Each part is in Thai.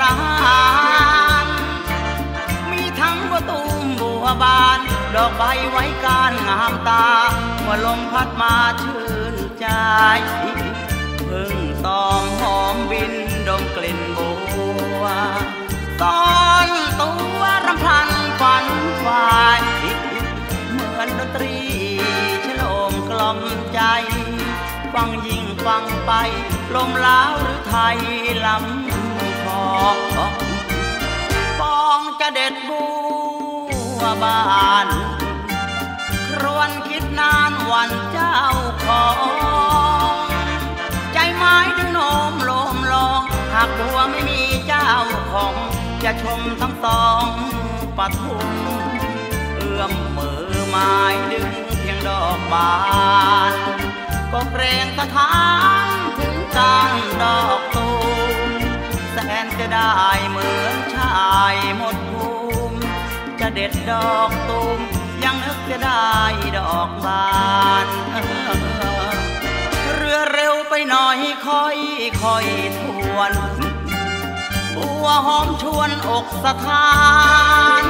ร้านมีทั้งประตูบัวบานดอกใบไว้การงามตาเมื่อลมพัดมาชื่นใจพึ่งตอมหอมบินดมกลิ่นบัวตอนตัวรำพันฝันฝ่ายเหมือนดนตรีฉโลมกล่อมใจฟังยิ่งฟังไปลมลาวหรือไทยลำคอปองจะเด็ดบัวบานครวนคิดนานวันเจ้าของใจไม้ถึงโน้มโลมลองหากบัวไม่มีเจ้าของจะชมทั้งสองปทุมเอื้อมมือไม้ดึงเพียงดอกบานก็เกรงสะท้านถึงการดอกตูมแสนจะได้เหมือนชายหมดภูมิจะเด็ดดอกตูมยังนึกจะได้ดอกบานเรือเร็วไปหน่อยค่อยค่อยทวนบัวหอมชวนอกสะท้าน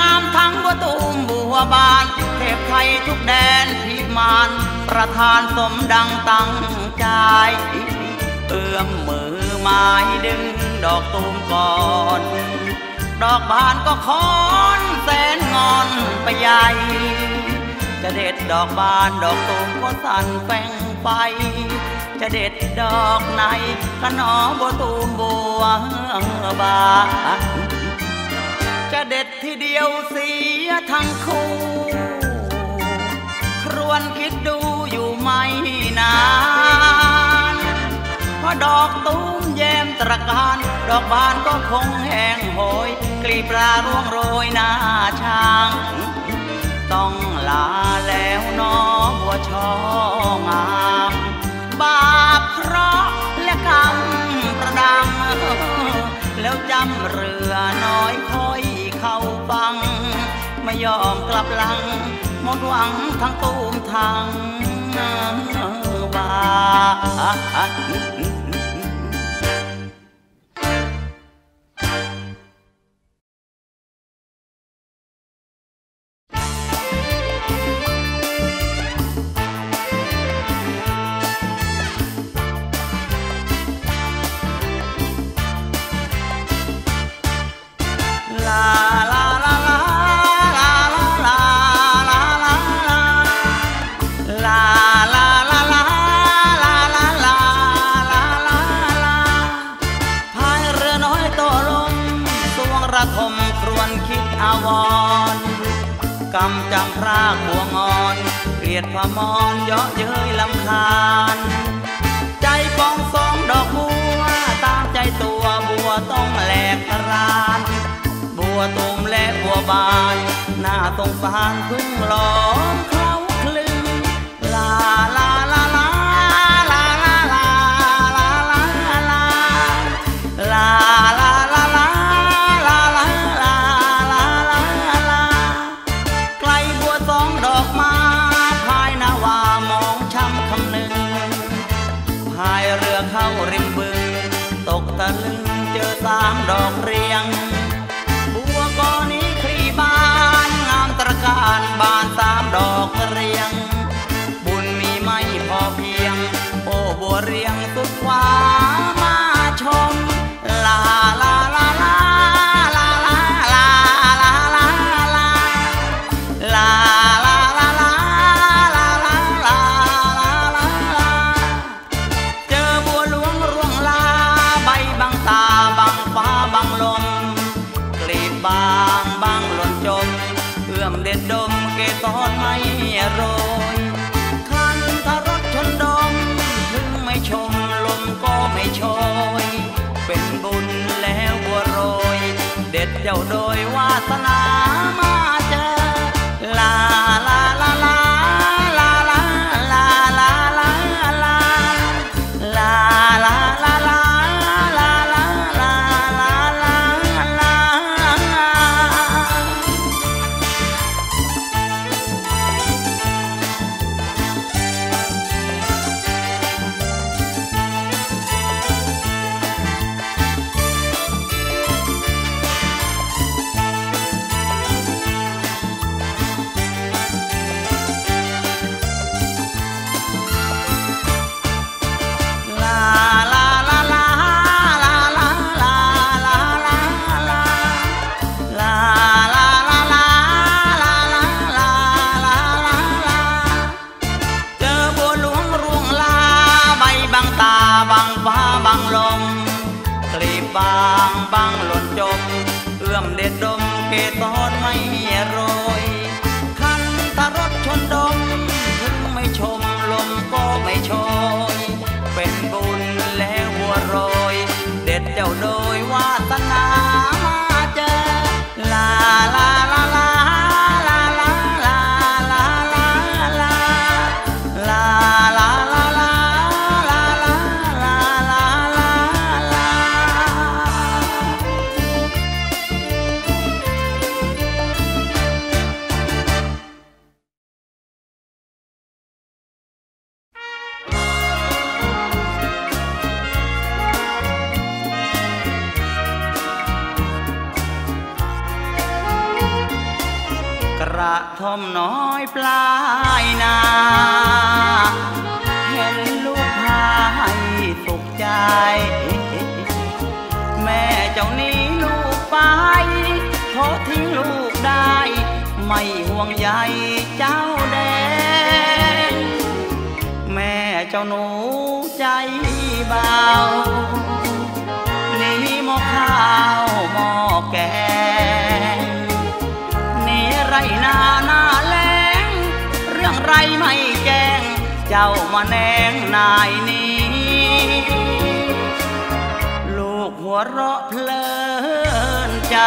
งามทั้งบัวตูมบัวบานเทพไทยทุกแดนพิมานประทานสมดังตั้งใจเอื้อมมือไม้ดึงดอกตูมก่อนดอกบานก็ค้อนแสนงอนไปใหญ่จะเด็ดดอกบานดอกตูมก็สั่นแฝงไปจะเด็ดดอกไหนก็หนอบัวตูมบัวบานจะเด็ดทีเดียวเสียทั้งคู่ครวนคิดดูอยู่ไม่นานเพราะดอกตูมแย้มตระการดอกบานก็คงแห้งโหยกลีบราร่วงโรยหน้าช้างต้องลาแล้วนอบัวช่องามบาปเคราะห์และกรรมประดังแล้วจำเรือน้อยค่อยเข้าฟังไม่ยอมกลับหลังหมดหวังทั้งตูมทั้งบานพมอนเยาะเย้ยลำคาญใจปองสองดอกบัวตามใจตัวบัวต้องแหลกรานบัวตูมและบัวบานหน้าตรงสานพึ่งล้อมเคล้าคลึงลาลาลาลาลาลาลาลาลาลาลาลาลาลาลาลาลาลาลาไกลบัวสองดอกไม้เข้าริมบึงตกตะลึงเจอสามดอกเรียงบัวก้อนนี้คลีบานงามตระการบานสามดอกเรียงบุญมีไม่พอเพียงโอ้บัวเรียงสุดขวามาชมลาลาลาลาลาลาลาลาลาลาลาดมเกสรไม่โรยคันทารถชนดมถึงไม่ชมลมก็ไม่โชยเป็นบุญแล้วบัวโรยเด็ดเดี่ยวโดยวาสนามาเจอลาลาลาลาลาลาลาลาลาลาลาลาลาลา บางหล่นจมเอื้อมเด็ดดมเกสรไม่โรยคันทะรถชนดมถึงไม่ชมลมก็ไม่โชยเป็นบุญแล้วบัวโรยเด็ดเจ้าโดยวาสนามาเจอลาลาลาลาลาลาลาลาลาลาลาลาลาลาลาลาลาลาลาลากระท่อมน้อยปลายนาเห็นลูกพายตกใจแม่เจ้านี้ลูกไปขอทิ้งลูกได้ไม่ห่วงใยเจ้าแดงแม่เจ้าหนูใจเบานี้หม้อข้าวหม้อแกงนี้ไรนาหน้าแล้งเรื่องไรไม่แจ้งเจ้ามาแนงนายนี้ลูกหัวเราะเพลินใจ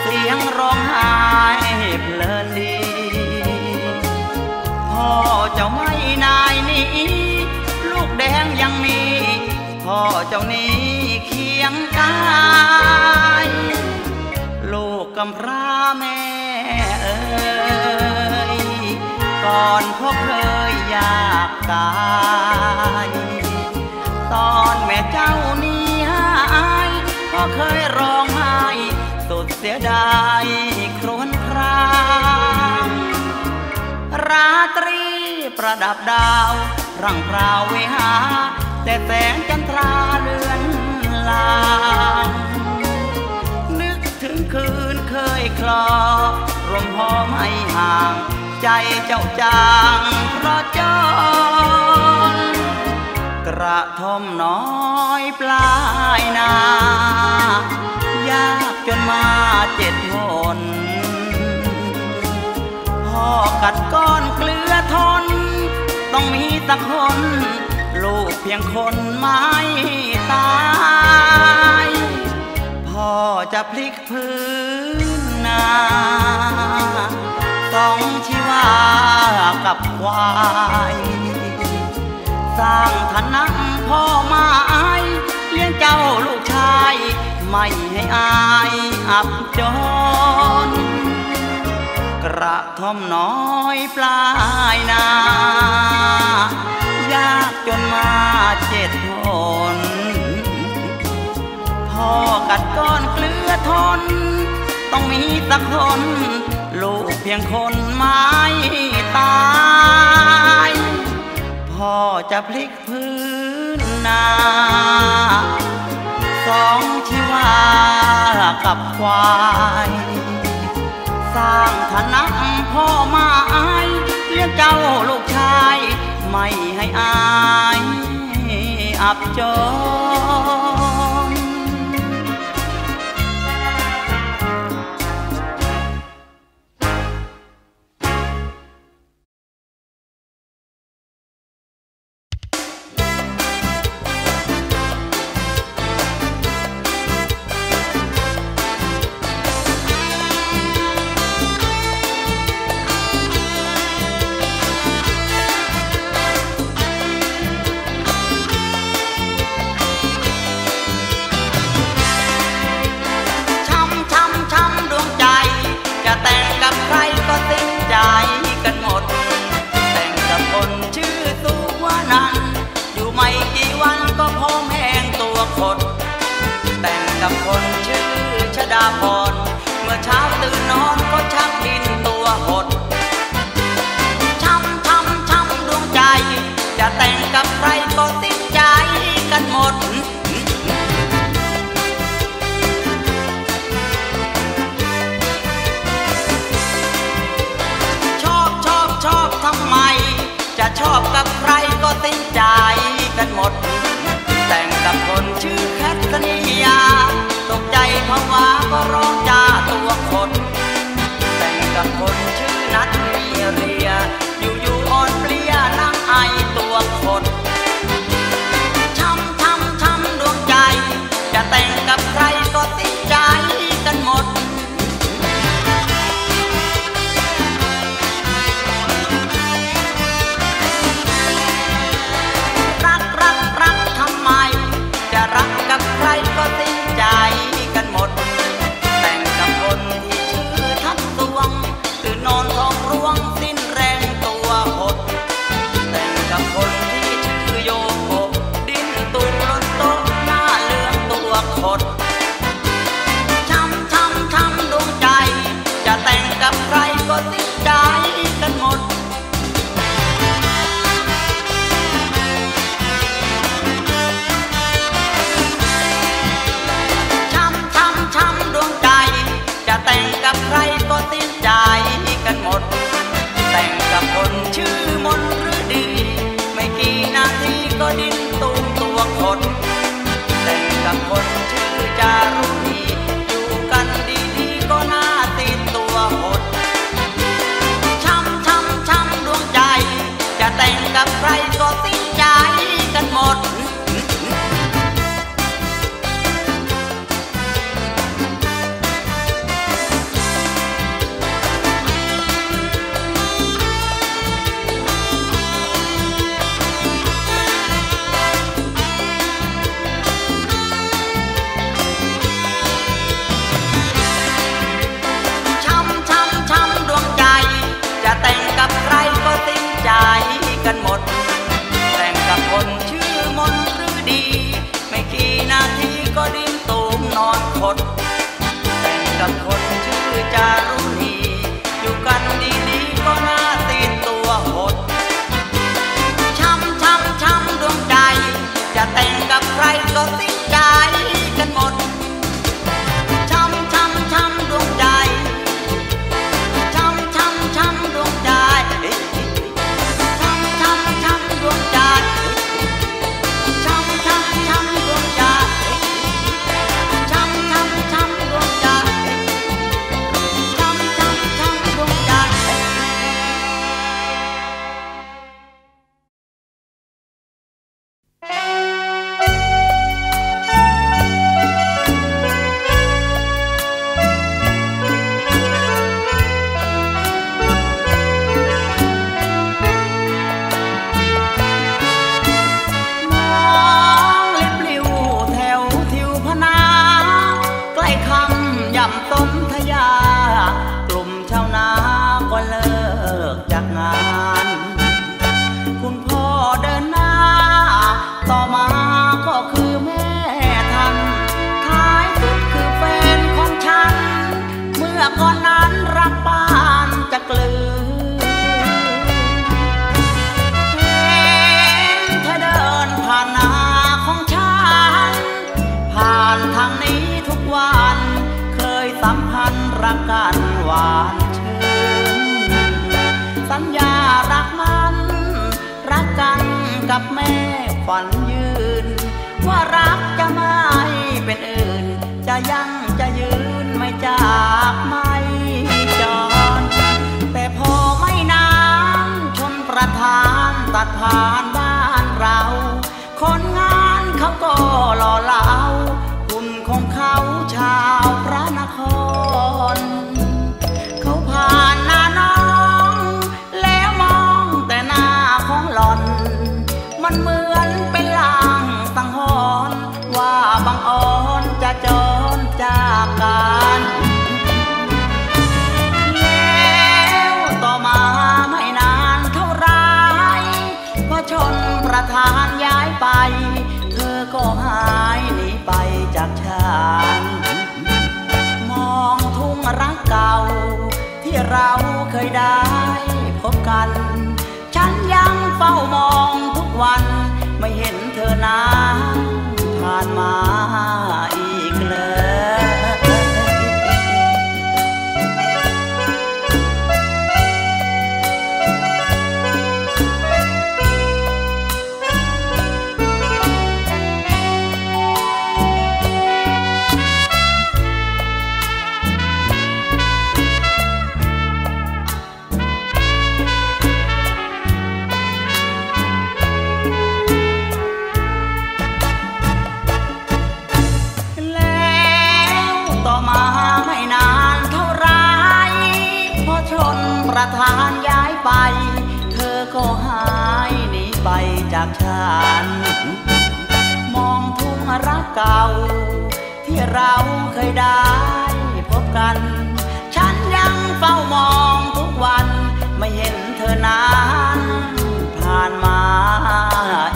เสียงร้องไห้เพลินดีพ่อเจ้าไม่นายนี้ลูกแดงยังมีพ่อเจ้านี้เคียงกายลูกกำพร้าแม่เอ๋ยก่อนพ่อเคยอยากตายตอนแม่เจ้านี้หายพ่อเคยร้องไห้สุดเสียดายครวญครางราตรีประดับดาวร่างพราวเวหาแต่แสงจันทราเลือนลางคืนเคยคลอรวมหอมให้ห่างใจเจ้าจางเพราะจนกระท่อมน้อยปลายนายากจนมา7 หนพ่อกัดก้อนเกลือทนต้องมีสักคนลูกเพียงคนไม่ตายพ่อจะพลิกพื้นนาต้องชีวากับควายสร้างฐานะพ่อมาอายเลี้ยงเจ้าลูกชายไม่ให้อายอับจนกระท่อมน้อยปลายนายากจนมา7 หนพ่อกัดก้อนเกลือทนต้องมีสักคนลูกเพียงคนไม่ตายพ่อจะพลิกพื้นนาสองชีวากับควายสร้างฐานะพ่อมาอายเลี้ยงเจ้าลูกชายไม่ให้อายอับจนเมื่อเช้าตื่นนอนก็ชักดินตัวหดช้ำดวงใจจะแต่งกับใครก็ติดใจกันหมดชอบทำไมจะชอบกับใครก็ติดใจกันหมดแต่งกับคนชื่อแคทเธอรียา ต่อมาก็คือแม่ทันท้ายสุดคือแฟนของฉันเมื่อก่อนนั้นรักปานจะกลืนเห็นเธอเดินผ่านหน้าของฉันผ่านทางนี้ทุกวันเคยสัมพันธ์รักกันหวานชื่นสัญญารักมันรักกันกับแม่ฝันยืนว่ารักจะไม่เป็นอื่นจะยังจะยืนไม่จากไม่จอดแต่พอไม่นานชนประธานตัดผ่านบ้านเราคนงานเขาก็หล่อเหลาหุ่นของเขาชาวพระนครเขาผ่านหน้าน้องแล้วมองแต่หน้าของหล่อนมันเหมือนเป็นลางสังหรณ์ว่าบังอ่อนจะจรจากกันแล้วต่อมาไม่นานเท่าไรพอชนประธานย้ายไปเธอก็หายหนีไปจากฉันมองทุ่งรักเก่าที่เราเคยได้พบกันฉันยังเฝ้ามองทุกวันไม่เห็นเธอนะผ่านมาอีกเลยประธานย้ายไปเธอก็หายหนีไปจากฉันมองทุ่งรักเก่าที่เราเคยได้พบกันฉันยังเฝ้ามองทุกวันไม่เห็นเธอนานผ่านมา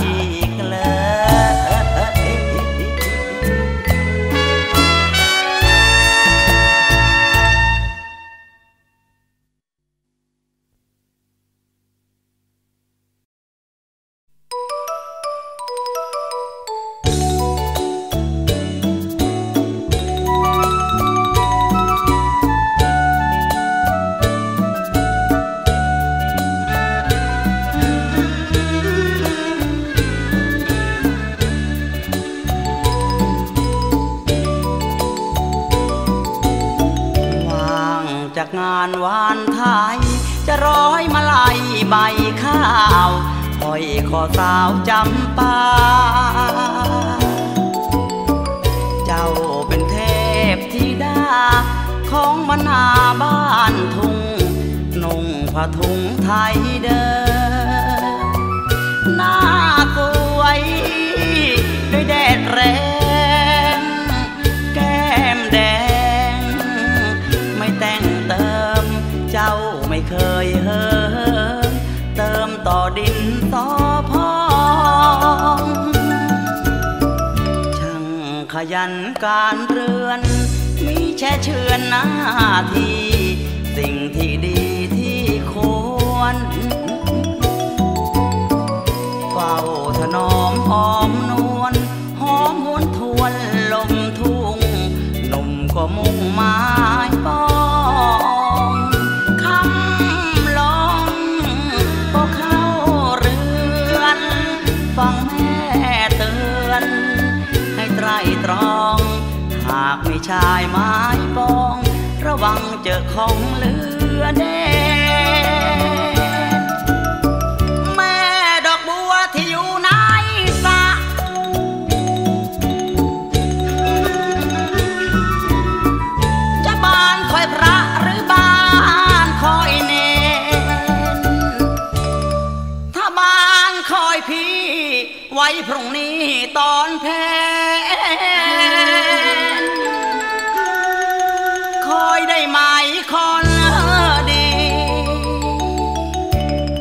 อีกเลยงานวานไทยจะร้อยมาลัยใบข้าวห้อยคอสาวจำปาเจ้าเป็นเทพธิดาของมนาบ้านทุ่งนุ่งผ้าถุงไทยเดินหน้าสวยด้วยแดดแรงแก้มแดงไม่แต่งเจ้าไม่เคยเหิมเติมต่อดินต่อพองช่างขยันการเรือนมิแช่เชือนหน้าที่สิ่งที่ดีที่ควรเฝ้าถนอมอ้อมนวลหอมหวนทวนลมทุ่งนมก็มุ่งหมายปองฟังแม่เตือนให้ไตร่ตรองหากมีชายไม้ปองระวังเจอของเหลือแดงแม่ดอกบัวที่อยู่ในสระจะบ้านคอยพระหรือบ้านคอยเนนถ้าบ้านคอยพี่ไว้พรุ่งนี้ตอนเพนคอยได้ไหมคนดี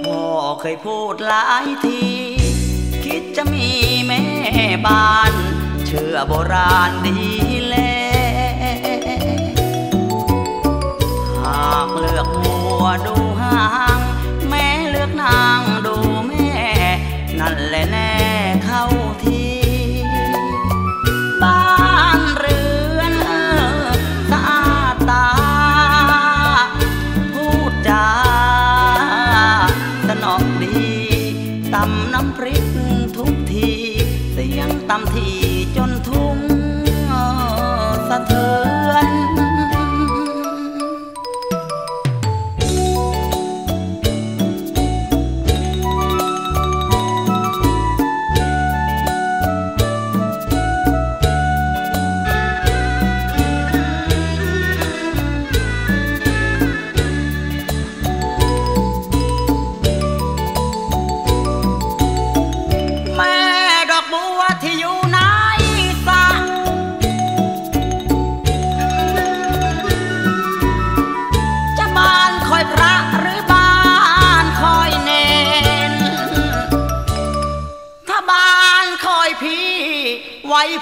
พ่อเคยพูดหลายทีคิดจะมีแม่ บ้านเชื่อโบราณดีแลหากเลือกมัวดูห่างแม่เลือกนางดูแม่นั่นแหละแน่เข้าทีบ้านเรือนสะอาดตาพูดจาสนอดีตำน้ำพริกทุกทีเสียงตำทีจนทุ่งสะเทือน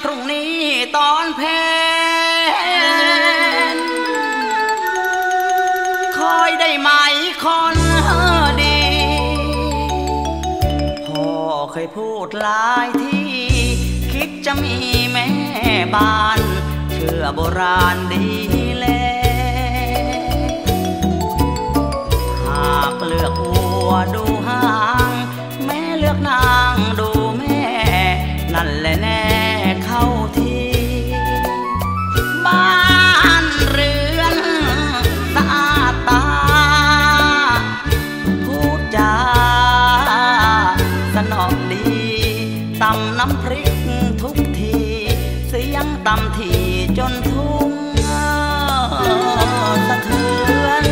พรุ่งนี้ตอนเพนคอยได้ไหมคนดีพ่อเคยพูดหลายที่คิดจะมีแม่บ้านเชื่อโบราณดีแลหากเลือกวัวดูห่างแม่เลือกนางดูแม่นั่นแหละแน่เข้าทีบ้านเรือนสะอาดตาพูดจาสนอดีตำน้ำพริกทุกทีเสียงตำทีจนทุ่งสะเทือน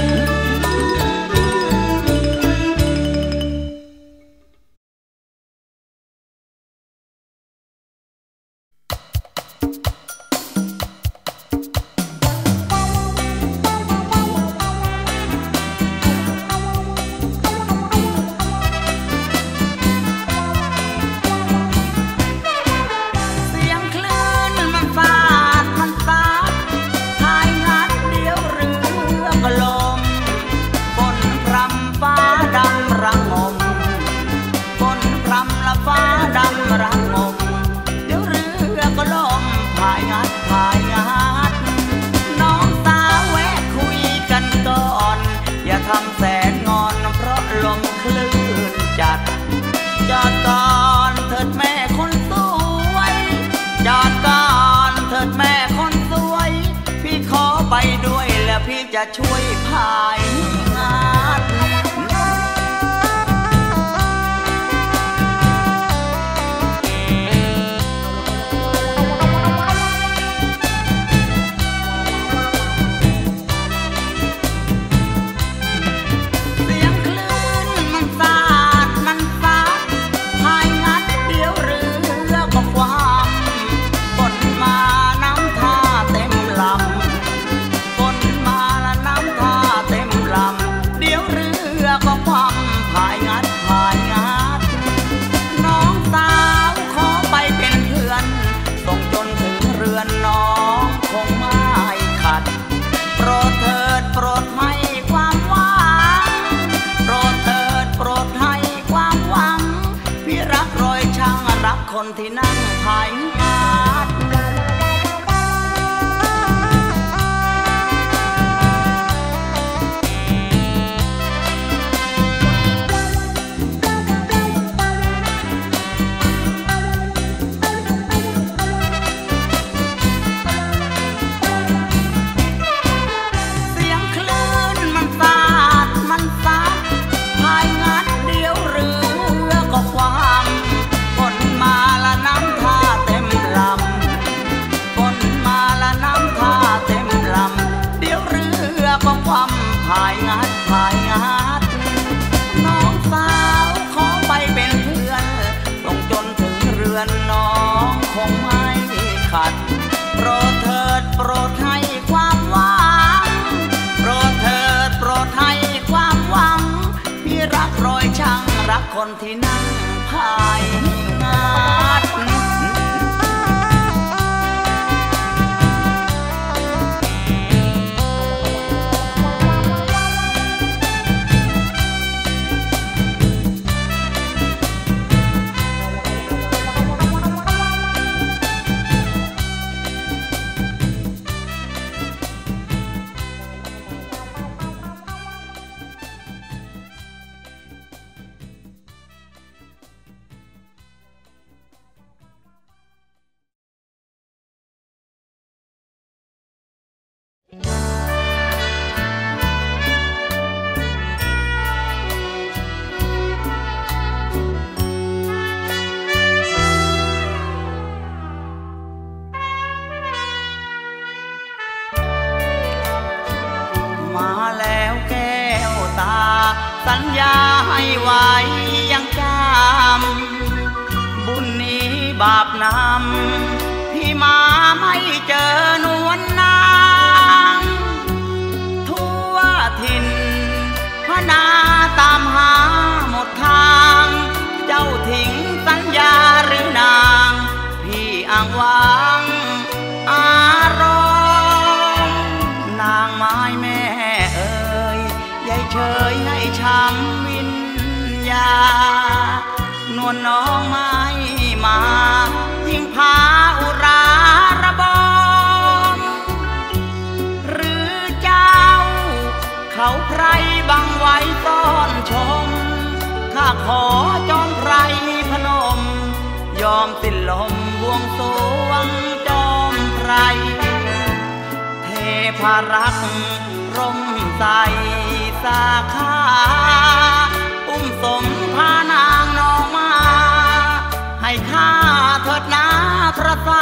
จะช่วยพายงานเสียงคลื่นมันสาดมันฟาดพายงัดเดี๋ยวเรือก็คว่ำบนมาน้ำท่าเต็มลำคนที่นั่งพายงานเสียงคลื่นมันสาดมันซัดพายงานเดียวเรือก็คว่ำความพายงัดพายงัดน้องสาวขอไปเป็นเพื่อนลงจนถึงเรือนน้องคงไม่ขัดโปรดเถิดโปรดให้ความหวังโปรดเถิดโปรดให้ความหวังพี่รักรอยช่างรักคนที่นั่งพายงัด ไม่ไหวยังจำบุญนี้บาปนำพี่มาไม่เจอนวลนางทั่วถิ่นพนาตามหาหมดทางเจ้าทิ้งสัญญาหรือนางพี่อ้างว้างอารมณ์นางไม้แม่เอ๋ยยายเฉยให้ช้ำวิญญานวลน้องไม่มายิ่งพาอุราระบมหรือเจ้าเขาใครบังไว้ต้อนชมข้าขอจอมไพรพนมยอมสิ้นลมบวงสรวงจอมไพรเทพารักษ์ร่มใสสาขาอุ้มสมพานางน้องมาให้ข้าเถิดนาพระไตร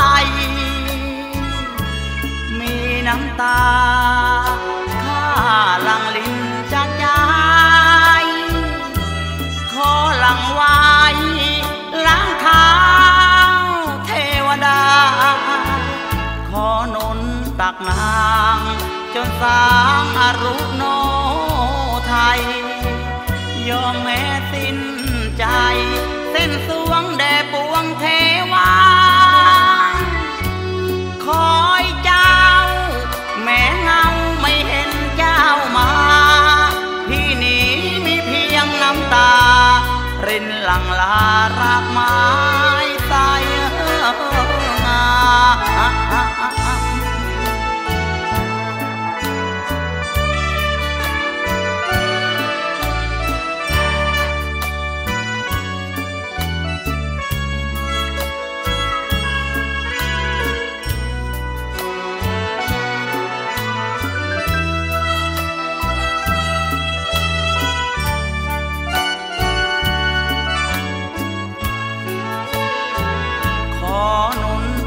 มีน้ำตาข้าหลั่งลิ้นจากใจขอหลั่งไว้ล้างเท้าเทวดาขอนนตักนางจนสางอรุณโนไทยยอมแม้สิ้นใจเส้นสวงแด่ปวงเทวาคอยเจ้าแม้เงาไม่เห็นเจ้ามาพี่นี้มีเพียงน้ำตารินหลั่งลารากไม้ใสงาม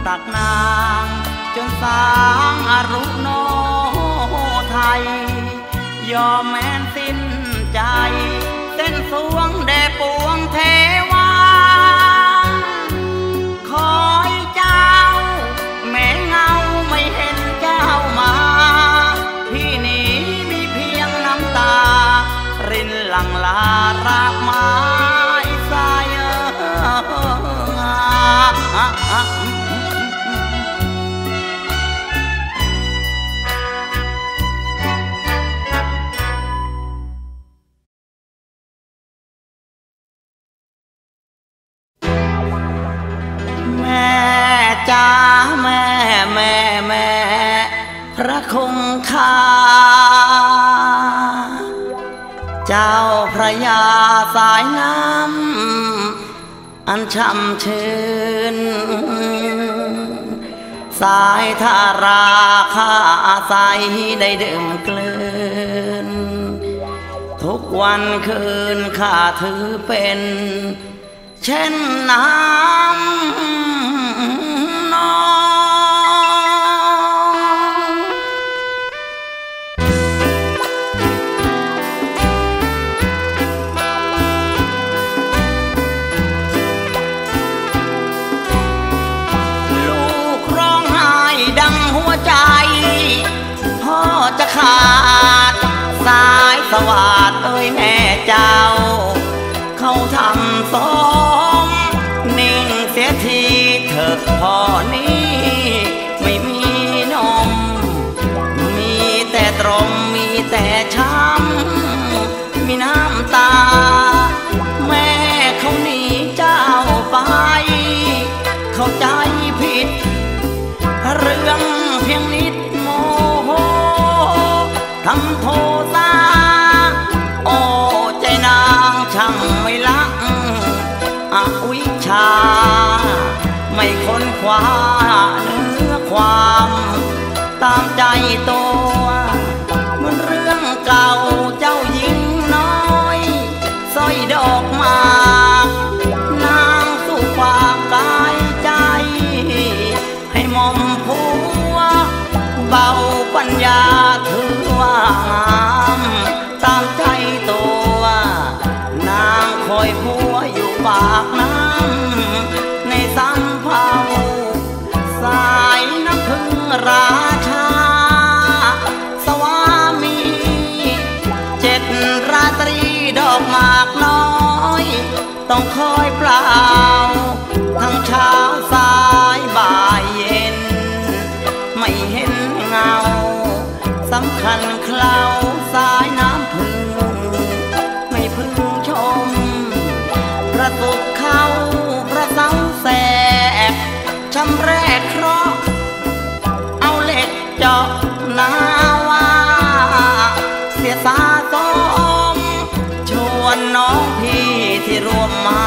ตักนางจนสางอรุณโนไทยยอมแม้นสิ้นใจเส้นสวงแด่ปวงเทวาคอยเจ้าแม้เงาไม่เห็นเจ้ามาที่นี้มีเพียงน้ำตารินหลั่งลารากไม้ใสจ้าแม่พระคงคาเจ้าพระยาสายน้ำอันช่ำชื่นสายทาราข้าอาศัยได้ดื่มกลืนทุกวันคืนข้าถือเป็นเช่นน้ำจะขาดสายสวัสดิ์เอ้ยแม่เจ้าเขาทำสมนิ่งเสียทีเธอพ่อนี้ไม่มีนมมีแต่ตรมมีแต่ช้ำมีน้ำตาแม่เขาหนีเจ้าไปเข้าใจผิดเรื่องเพียงนิดทำโทษาโอ้ใจนางช่างไม่ละอวิชชาไม่ค้นคว้าเนื้อความตามใจตัวมันเรื่องเก่าเจ้าหญิงน้อยสร้อยดอกมานางสู่ฝากกายใจให้มอมผัวเบาปัญญาถือว่างามตามใจตัวนา คอยเปล่าทั้งเช้าสายบ่ายเย็นไม่เห็นเงาสำคัญเคล้าสายน้ำพึ่งไม่พึงชมประตูเขาประเสาแสบชำแรกเคราะห์เอาเหล็กเจาะนาวาเสียสาสมชวนน้องพี่ที่ร่วมมา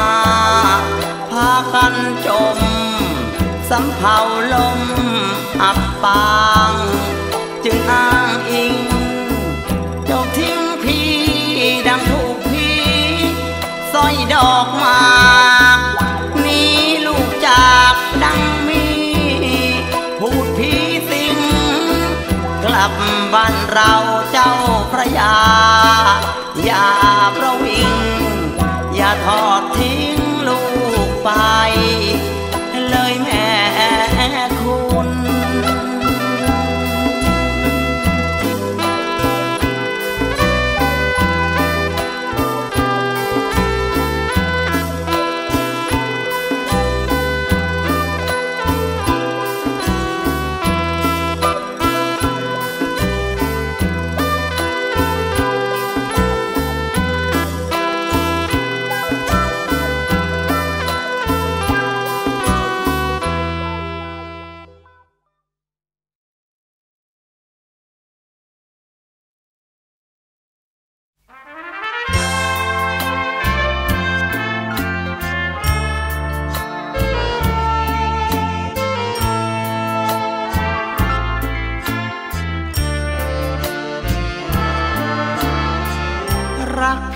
พากันจมสำเภาลมอับปางจึงอ้างอิงเจ้าทิ้งพี่ดังถูกพี่สร้อยดอกมานี้ลูกจากดังมีพูดพี่สิงกลับบ้านเราเจ้าพระยาอย่าประวิงอย่าทอดทิ้งลูกไปเลยแม่คุณ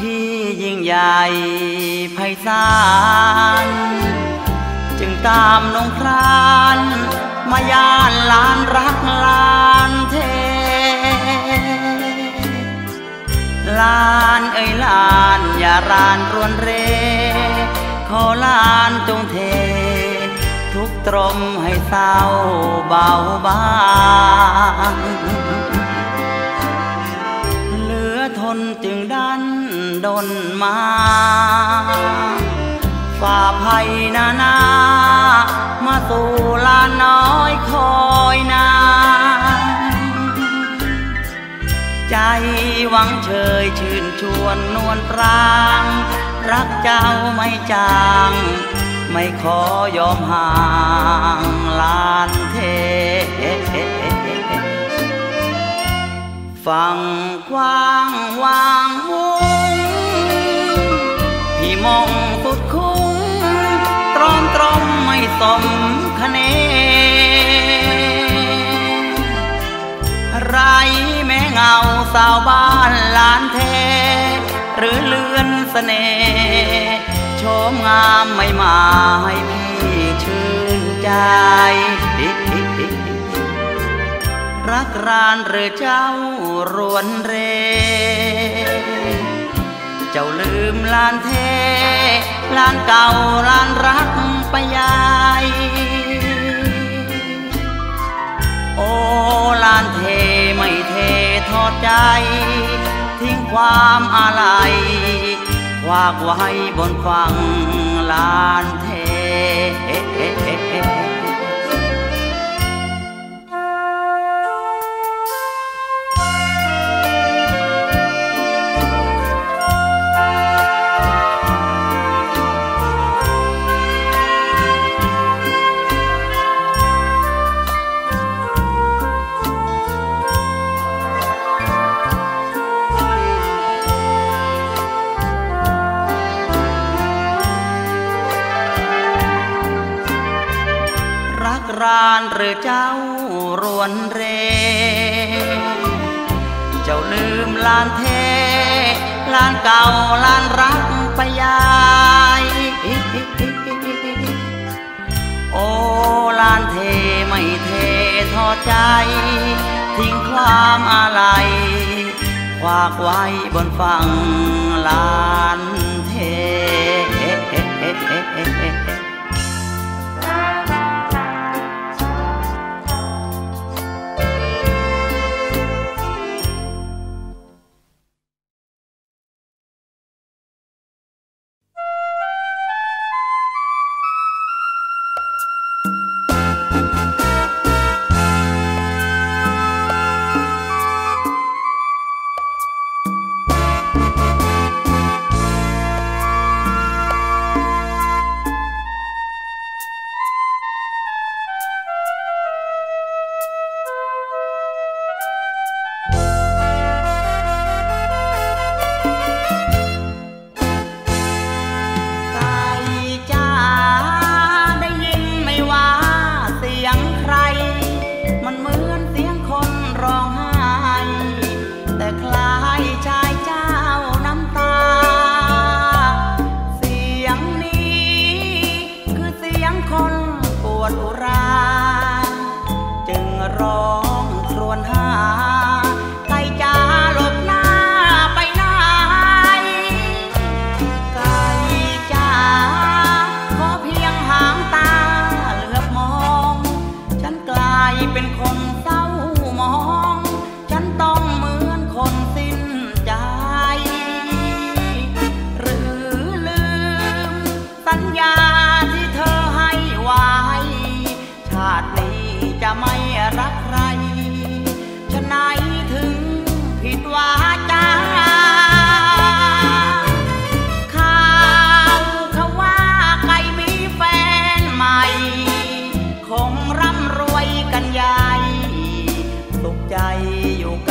พี่ยิ่งใหญ่ไพศาลจึงตามน้องครานมาย่านลานรักลานเทลานเอ่ยลานอย่ารานรวนเรขอลานจงเททุกตรมให้เศร้าเบาบางเหลือทนจึงดันดนมาฝ่าภัยนานามาสู่ลานน้อยคอยนานใจหวังเชยชื่นชวนนวลปรางรักเจ้าไม่จางไม่ขอยอมห่างลานเทฟังกว้างวางมุงพี่มองสุดคุ้งตรอมตรอมไม่สมคะเนไรแม่เงาสาวบ้านลานเทหรือเลื่อนเสน่ห์โฉมงามไม่มาให้พี่ชื่นใจรักรานหรือเจ้ารวนเรเจ้าลืมลานเทลานเก่าลานรักไปยายโอ้ลานเทไม่เททอดใจทิ้งความอาลัยวากไว้บนฝั่งลานเทรานหรือเจ้ารวนเรเจ้าลืมลานเทลานเก่าลานรักไปยายโอ้ลานเทไม่เททอดใจทิ้งความอาลัยฝากไว้บนฝั่งลานเท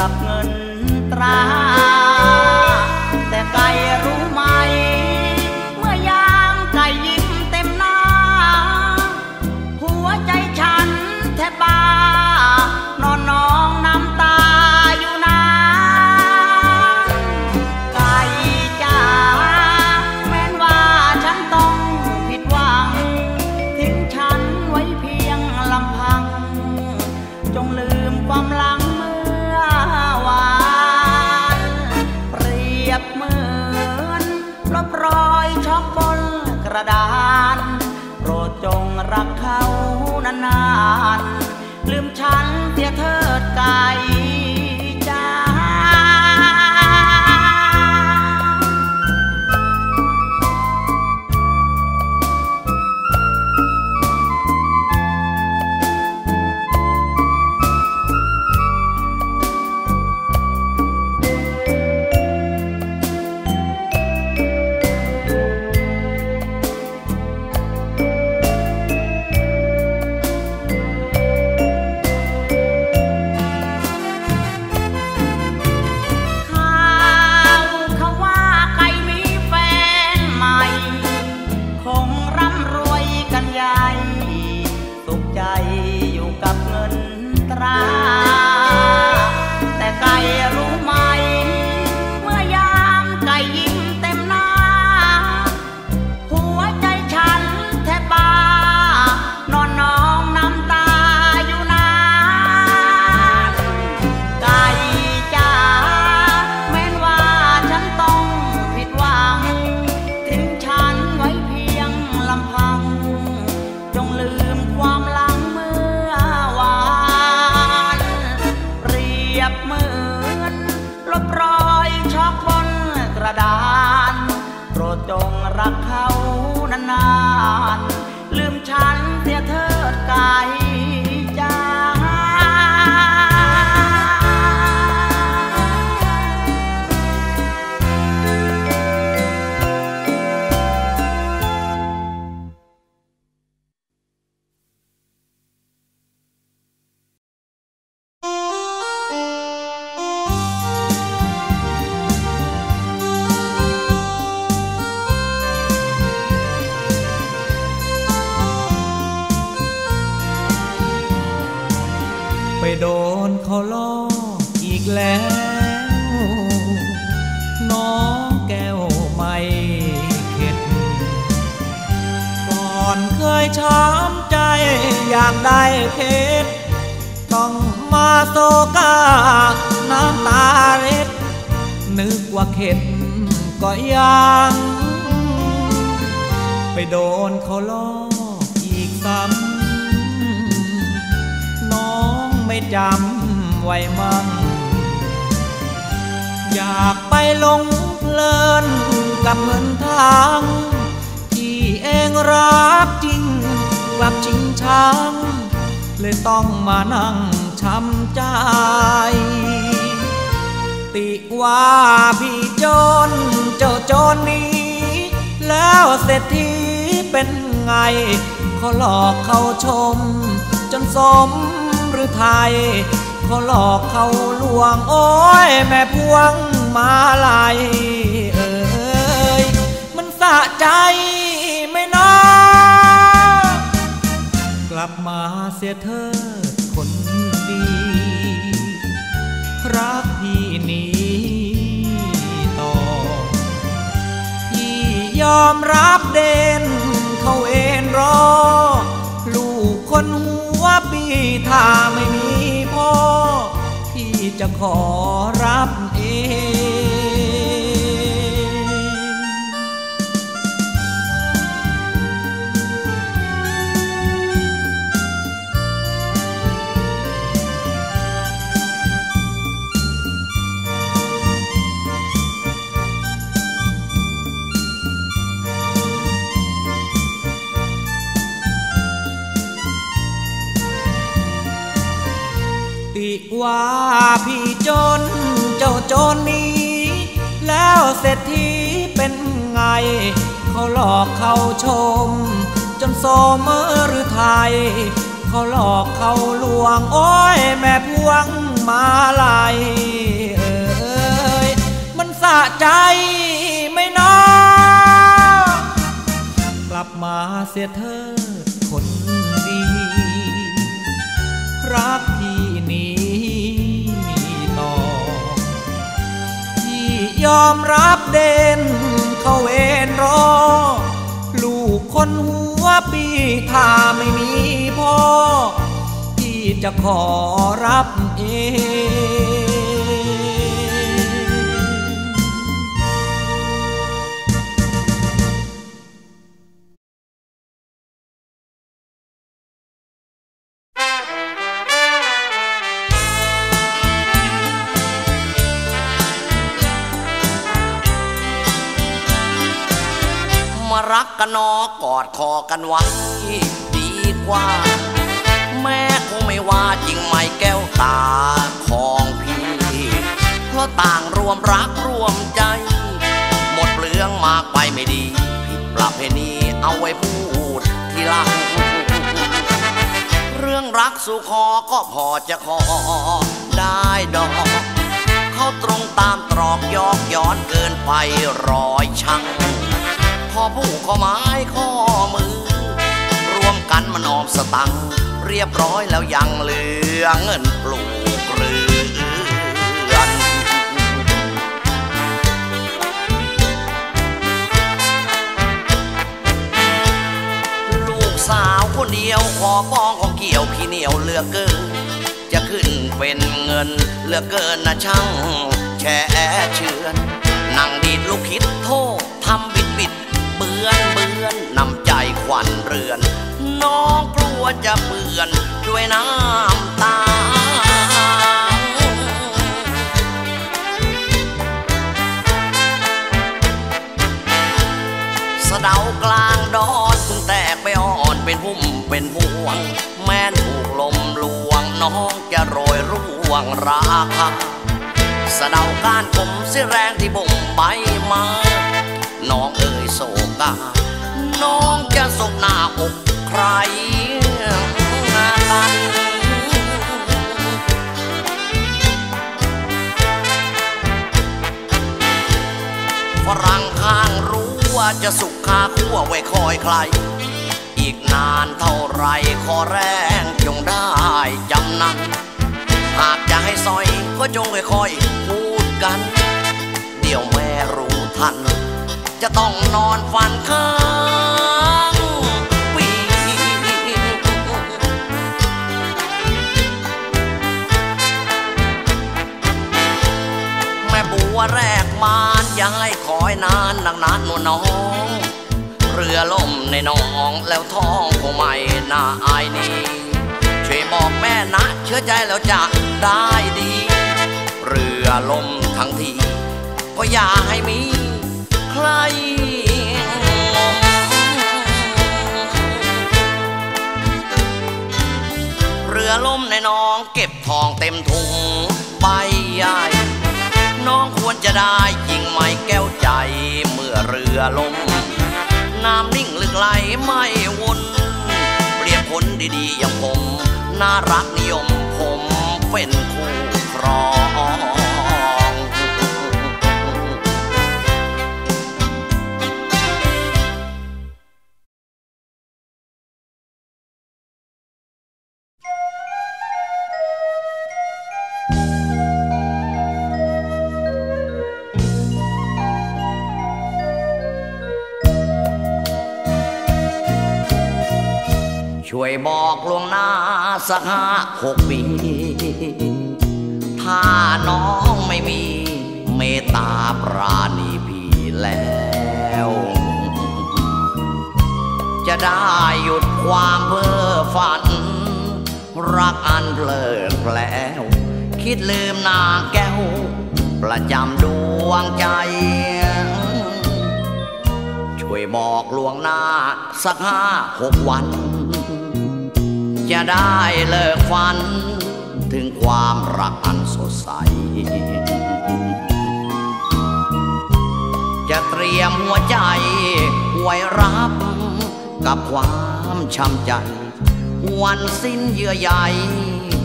กับเงินตราแต่ไก่รู้ไหมเมื่อยามไก่ยิ้มเต็มหน้าหัวใจฉันแทบบ้านอนนองน้ำตาอยู่นานไก่จ๋าแม้นว่าฉันต้องผิดหวังทิ้งฉันไว้เพียงลำพังจงลืมความหลังรอยช็อกบนกระดานโปรดจงรักเขานานๆลืมฉันเสียเถิดไก่จ๋าแต่ไก่รู้ไหมเมื่อยามไก่ยิ้มเต็มหน้าหัวใจฉันแทบบ้านอนนองน้ำตาอยู่นานไก่จ๋าแม้นว่าฉันต้องผิดหวังทิ้งฉันไว้เพียงลำพังจงลืมความหลังเมื่อวานเหมือนลบรอยช็อกบนกระดานโปรดจงรักเขานานๆลืมฉันเสียเถิดไก่จ๋าไปโดนเขาล่ออีกแล้วน้องแก้วไม่เข็ดก่อนเคยช้ำใจอยากได้เพชรต้องมาโศกาน้ำตาเร็ดนึกว่าเข็ดก็ยังไปโดนเขาล่ออีกซ้ำไม่จำไว้มั่งอยากไปลงเพลินกับเงินทางที่เองรักจริงกลับจริงชังเลยต้องมานั่งช้ำใจติว่าพี่จนเจ้าจนนี้แล้วเศรษฐีเป็นไงเขาหลอกเขาชมจนสมหรือไทยเขาหลอกเขาลวงโอ้ยแม่พวงมาลายเอ้ยมันสะใจไม่น้อกลับมาเสียเธอคนดีรักพี่นี้ต่อพี่ยอมรับเด่นเขาเองรอลูกคนว่าพี่ถ้าไม่มีพ่อพี่จะขอรับเองว่าพี่จนเจ้าจนนี้แล้วเศรษฐีเป็นไงเขาหลอกเขาชมจนโสมหรือไทยเขาหลอกเขาลวงโอ้ยแม่พวง มาลายเอ่ยมันสะใจไม่น้อกลับมาเสียเธอคนดีรักที่นี้ต่อที่ยอมรับเด่นเข้าเวรรอลูกคนหัวปีถ้าไม่มีพ่อที่จะขอรับเองรักกันนอกอดคอกันไว้ดีกว่าแม่คงไม่ว่าจริงไหมแก้วตาของพี่เพราะต่างรวมรักรวมใจหมดเปลืองมากไปไม่ดีผิดประเพณีเอาไว้พูดทีหลังเรื่องรักสู่คอก็พอจะขอได้ดอกเขาตรงตามตรอกยอกย้อนเกินไปร้อยชังขอผู้ขอไม้ข้อมือรวมกันมันออมสตังเรียบร้อยแล้วยังเหลือเงินปลูกเรือนลูกสาวคนเดียวขอป้องของเกี่ยวขี้เหนียวเหลือเกินจะขึ้นเป็นเงินเหลือเกินนะช่างแช่เชือนนั่งดีดลูกคิดโทษทำบิดเบือนเบือนนำใจขวัญเรือนน้องกลัวจะเบือนด้วยน้ำตาสะเดากลางดอนคุณแตกไปอ่อนเป็นหุ่มเป็นห่วงแม่ถูกลมลวงน้องจะโรยร่วงราคาสะเดาการกลมเสียแรงที่บ่มใบมาน้องเอ่ยโศกาน้องจะสบหน้าอกใครกันฝรั่งข้างรู้ว่าจะสุขคาคั่วไว้คอยใครอีกนานเท่าไรขอแรงจงได้จำนักหากจะให้ซอยก็จงค่อยๆพูดกันเดี๋ยวแม่รู้ทันจะต้องนอนฝันข้างปีแม่บัวแรกมานย้ายคอยนานนักนานหนูน้องเรือล่มในหนองแล้วท้องคงไม่น่าอายนี้ช่วยบอกแม่นะเชื่อใจแล้วจะได้ดีเรือล่มทั้งทีก็อย่าให้มีใครเรือล่มในน้องเก็บทองเต็มถุงใบใหญ่น้องควรจะได้จริงไหมแก้วใจเมื่อเรือล่มน้ำนิ่งลึกไหลไม่วนเปรียบคนดีๆอย่างผมน่ารักนิยมผมเป็นคู่ครองช่วยบอกล่วงหน้าสัก5-6 ปีถ้าน้องไม่มีเมตตาปราณีพี่แล้วจะได้หยุดความเพ้อฝันรักอันเพลิดเพลินคิดลืมนางแก้วประจำดวงใจช่วยบอกล่วงหน้าสัก5-6 วันจะได้เลิกฝันถึงความรักอันสดใสจะเตรียมหัวใจไว้รับกับความช้ำใจวันสิ้นเยื่อใย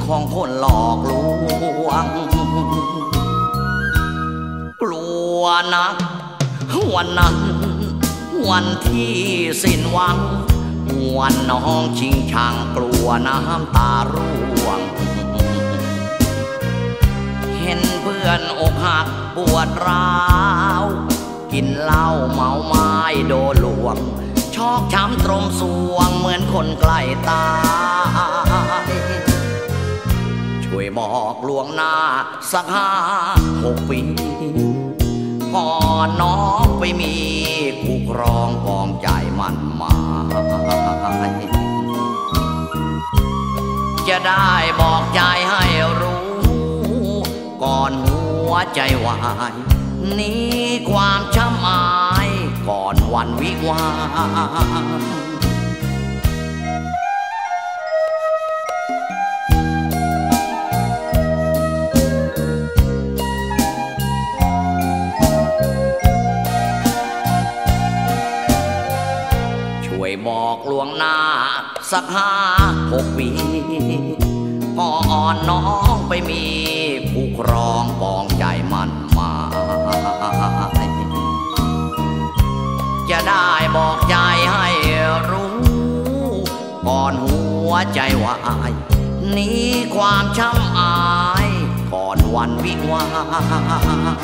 ข ของคนหลอกลวงกลัวนักวันนั้นวันที่สิ้นหวังวันน้องชิงชังกลัวน้ำตาร่วงเห็นเพื่อนอกหักปวดร้าวกินเหล้าเมาไม้โดนลวงชอกช้ำตรมสวงเหมือนคนใกล้ตายช่วยบอกลวงหน้าสัก5-6 ปีก่อนน้องไปมีคู่ครองกองใจมันมาจะได้บอกใจให้รู้ก่อนหัวใจวายนี้ความช้ำอายก่อนวันวิวาห์บอกลวงหน้าสัก5-6 ปีก่อนน้องไปมีคู่ครองปองใจมันมาจะได้บอกใจให้รู้ก่อนหัวใจวายนี้ความช้ำอายก่อนวันวิวาห์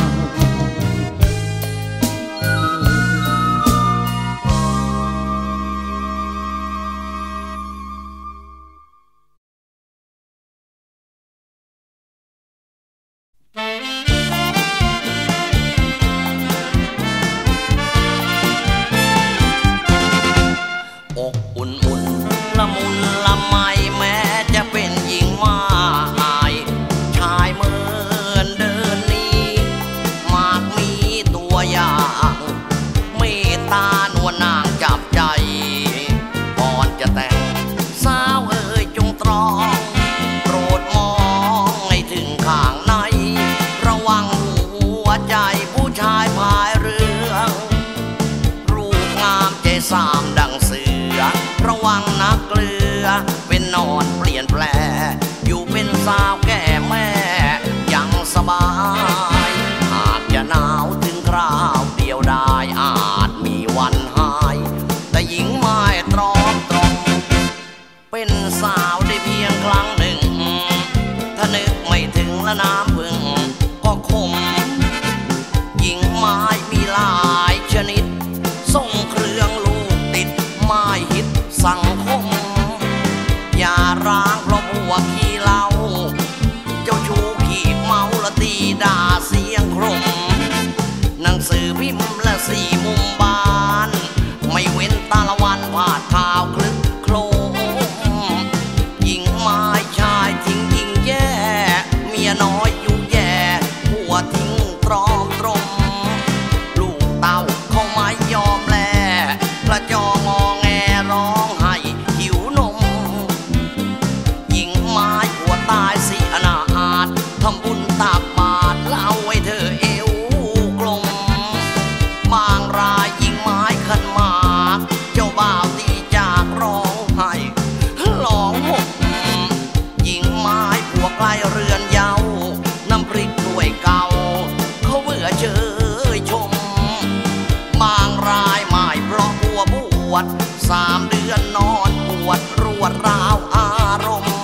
3 เดือนนอนปวดรวดราวอารมณ์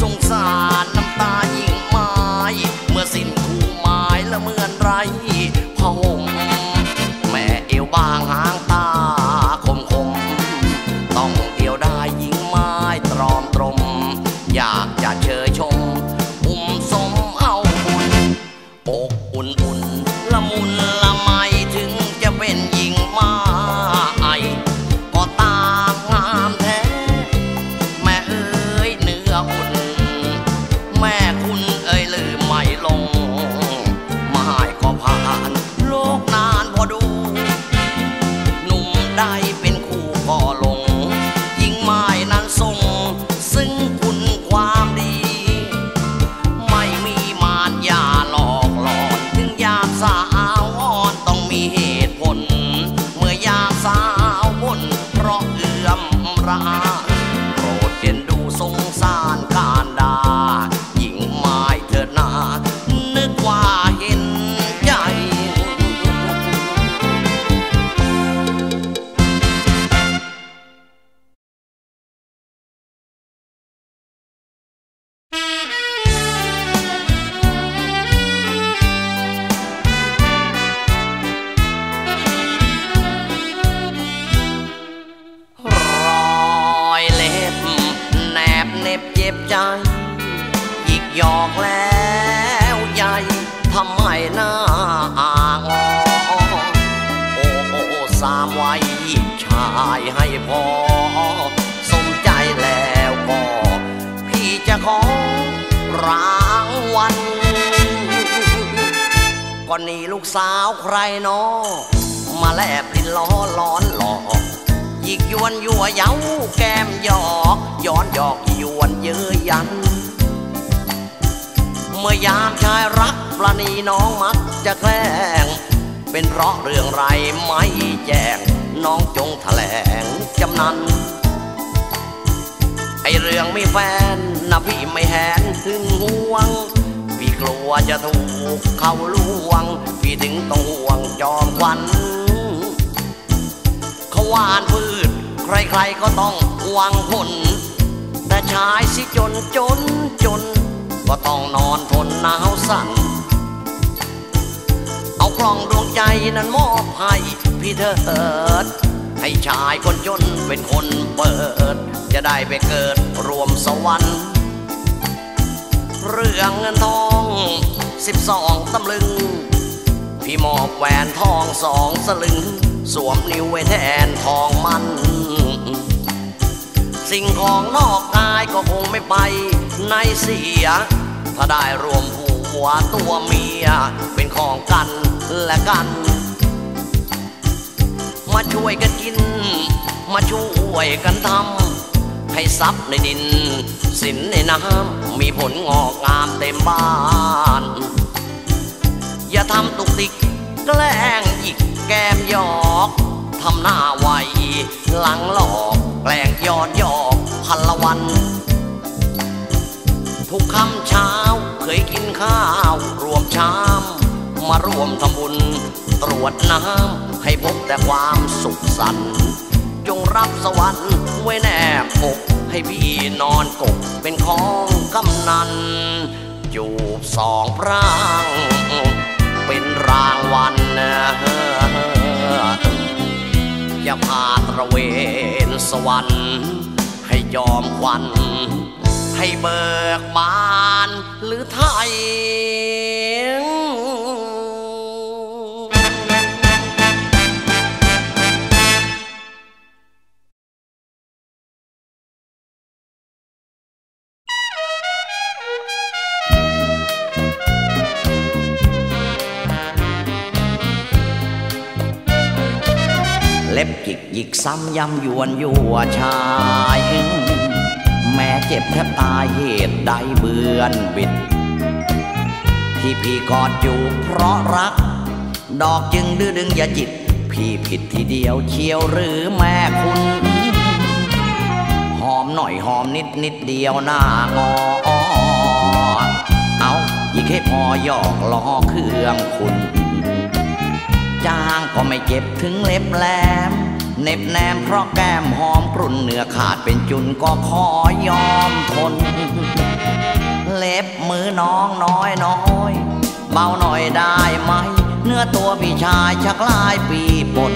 สงสารน้ำตายิ่งไม้เมื่อสิ้นคู่หมายละเมื่อนไรพะหงแม่เอวบางหางตาคมต้องเดียวได้ยิ่งไม้ตรอมตรมอยากจะเชยชมอุ้มสมเอาบุญอกอุ่นละมุนละไมถึงจะเป็นหญิงไม้ความดี ก็นี่ลูกสาวใครเนาะมาแลบดินล้อร้อนหลอกหยิกยวนยั่วเย้าแก้มหยอกย้อนหยอกยวนเย้ยยันเมื่อยามชายรักประนีน้องมักจะแกล้งเป็นเพราะเรื่องไรไม่แจ้งน้องจงแถลงจำนันไอเรื่องไม่แฟนนะพี่ไม่แหนหึงหวงพี่กลัวจะถูกเขาลวงพี่ถึงต้องห่วงจอมควันเขาว่านพืชใครๆก็ต้องหวังผลแต่ชายสิจนก็ต้องนอนทนหนาวสั่นเอากล่องดวงใจนั้นมอบให้พี่เถิดให้ชายคนจนเป็นคนเปิดจะได้ไปเกิดรวมสวรรค์เรื่องเงินทอง12ตำลึงพี่มอบแหวนทอง2 สลึงสวมนิ้วไว้แทนทองมันสิ่งของนอกกายก็คงไม่ไปในเสียถ้าได้รวมผัวตัวเมียเป็นของกันและกันมาช่วยกันกินมาช่วยกันทำให้ทรัพย์ในดินสินในน้ำมีผลงอกงามเต็มบ้านอย่าทำตุกติกแกล้งหยิกแก้มหยอกทำหน้าไวหลังหลอกแกล้งยอดหยอกพันละวันทุกค่ำเช้าเคยกินข้าวรวมชามมารวมทำบุญตรวจน้ำให้พบแต่ความสุขสันต์จงรับสวรรค์ไว้แนบอกให้พี่นอนกบเป็นของกำนันจูบ2 พรางเป็นรางวัลอย่าพาตระเวนสวรรค์ให้ยอมควันให้เบิกบานหรือไทยเล็บจิกหยิกซ้ำย้ำยวนยั่วชายแม่เจ็บแทบตายเหตุใดเบือนบิดที่พี่กอดอยู่เพราะรักดอกจึงดื้อดึงอย่าจิตพี่ผิดทีเดียวเชียวหรือแม่คุณหอมหน่อยหอมนิดเดียวหน้างอเอาอีกให้พอหยอกล้อเครื่องคุณจ้างก็ไม่เจ็บถึงเล็บแหลมเน็บแนมเพราะแก้มหอมกรุ่นเนื้อขาดเป็นจุนก็ขอยอมทนเล็บมือน้องน้อยเบาหน่อยได้ไหมเนื้อตัวพี่ชายชักลายปีปน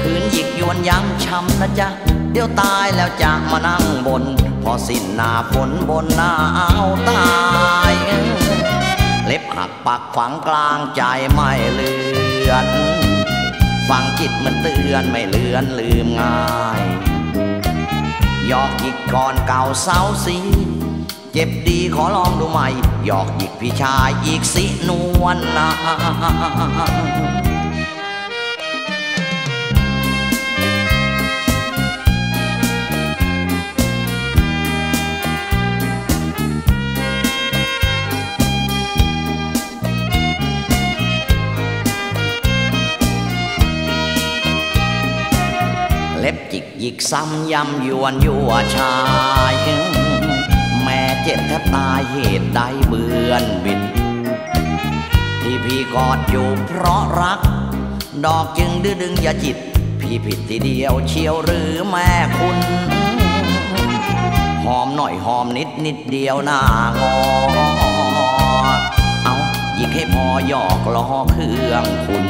คืนหยิกยวนยั้งช้ำนะจ๊ะเดี๋ยวตายแล้วจะมานั่งบนพอสิ้นหน้าฝนบนหน้าเอาตายเล็บหักปักฝังกลางใจไม่เลือนฟังจิตมันเตือนไม่เลือนลืมง่ายหยอกหยิกก่อนเก่าเศร้าสีเจ็บดีขอลองดูใหม่หยอกหยิกพี่ชายอีกสินวลนะเล็บจิกหยิกซ้ำย้ำยวนยั่วชายแม่เจ็บแทบตายเหตุใดเบือนบิดที่พี่กอดอยู่เพราะรักดอกจึงดื้อดึงอย่าจิตพี่ผิดทีเดียวเชียวหรือแม่คุณหอมหน่อยหอมนิดเดียวหน้างอเอาหยิกให้พอหยอกล้อเครื่องคุณ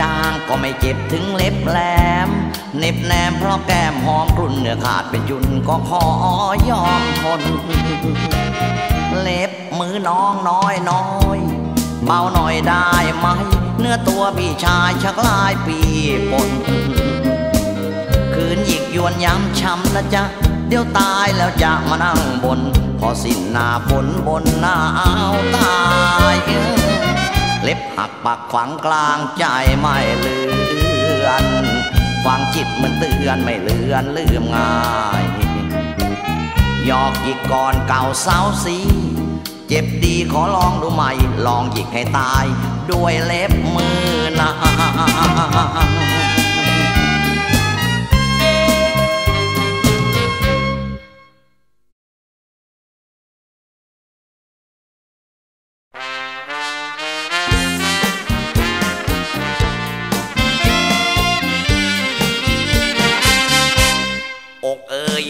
จ้างก็ไม่เจ็บถึงเล็บแหลมเน็บแนมเพราะแก้มหอมกรุ่นเนื้อขาดเป็นจุนก็ขอยอมทนเล็บมือน้องน้อยเบาหน่อยได้ไหมเนื้อตัวพี่ชายชักลายปีปนคืนหยิกยวนย้ำช้ำนะจ๊ะ เดี๋ยวตายแล้วจะมานั่งบนพอสิ้นหน้าฝนบนหน้าเอาตายเล็บหักปักขวางกลางใจไม่เลือนฟังจิตมันเตือนไม่เลือนลืมง่ายหยอกหยิกก่อนเก่าสาวสีเจ็บดีขอลองดูใหม่ลองหยิกให้ตายด้วยเล็บมือนาง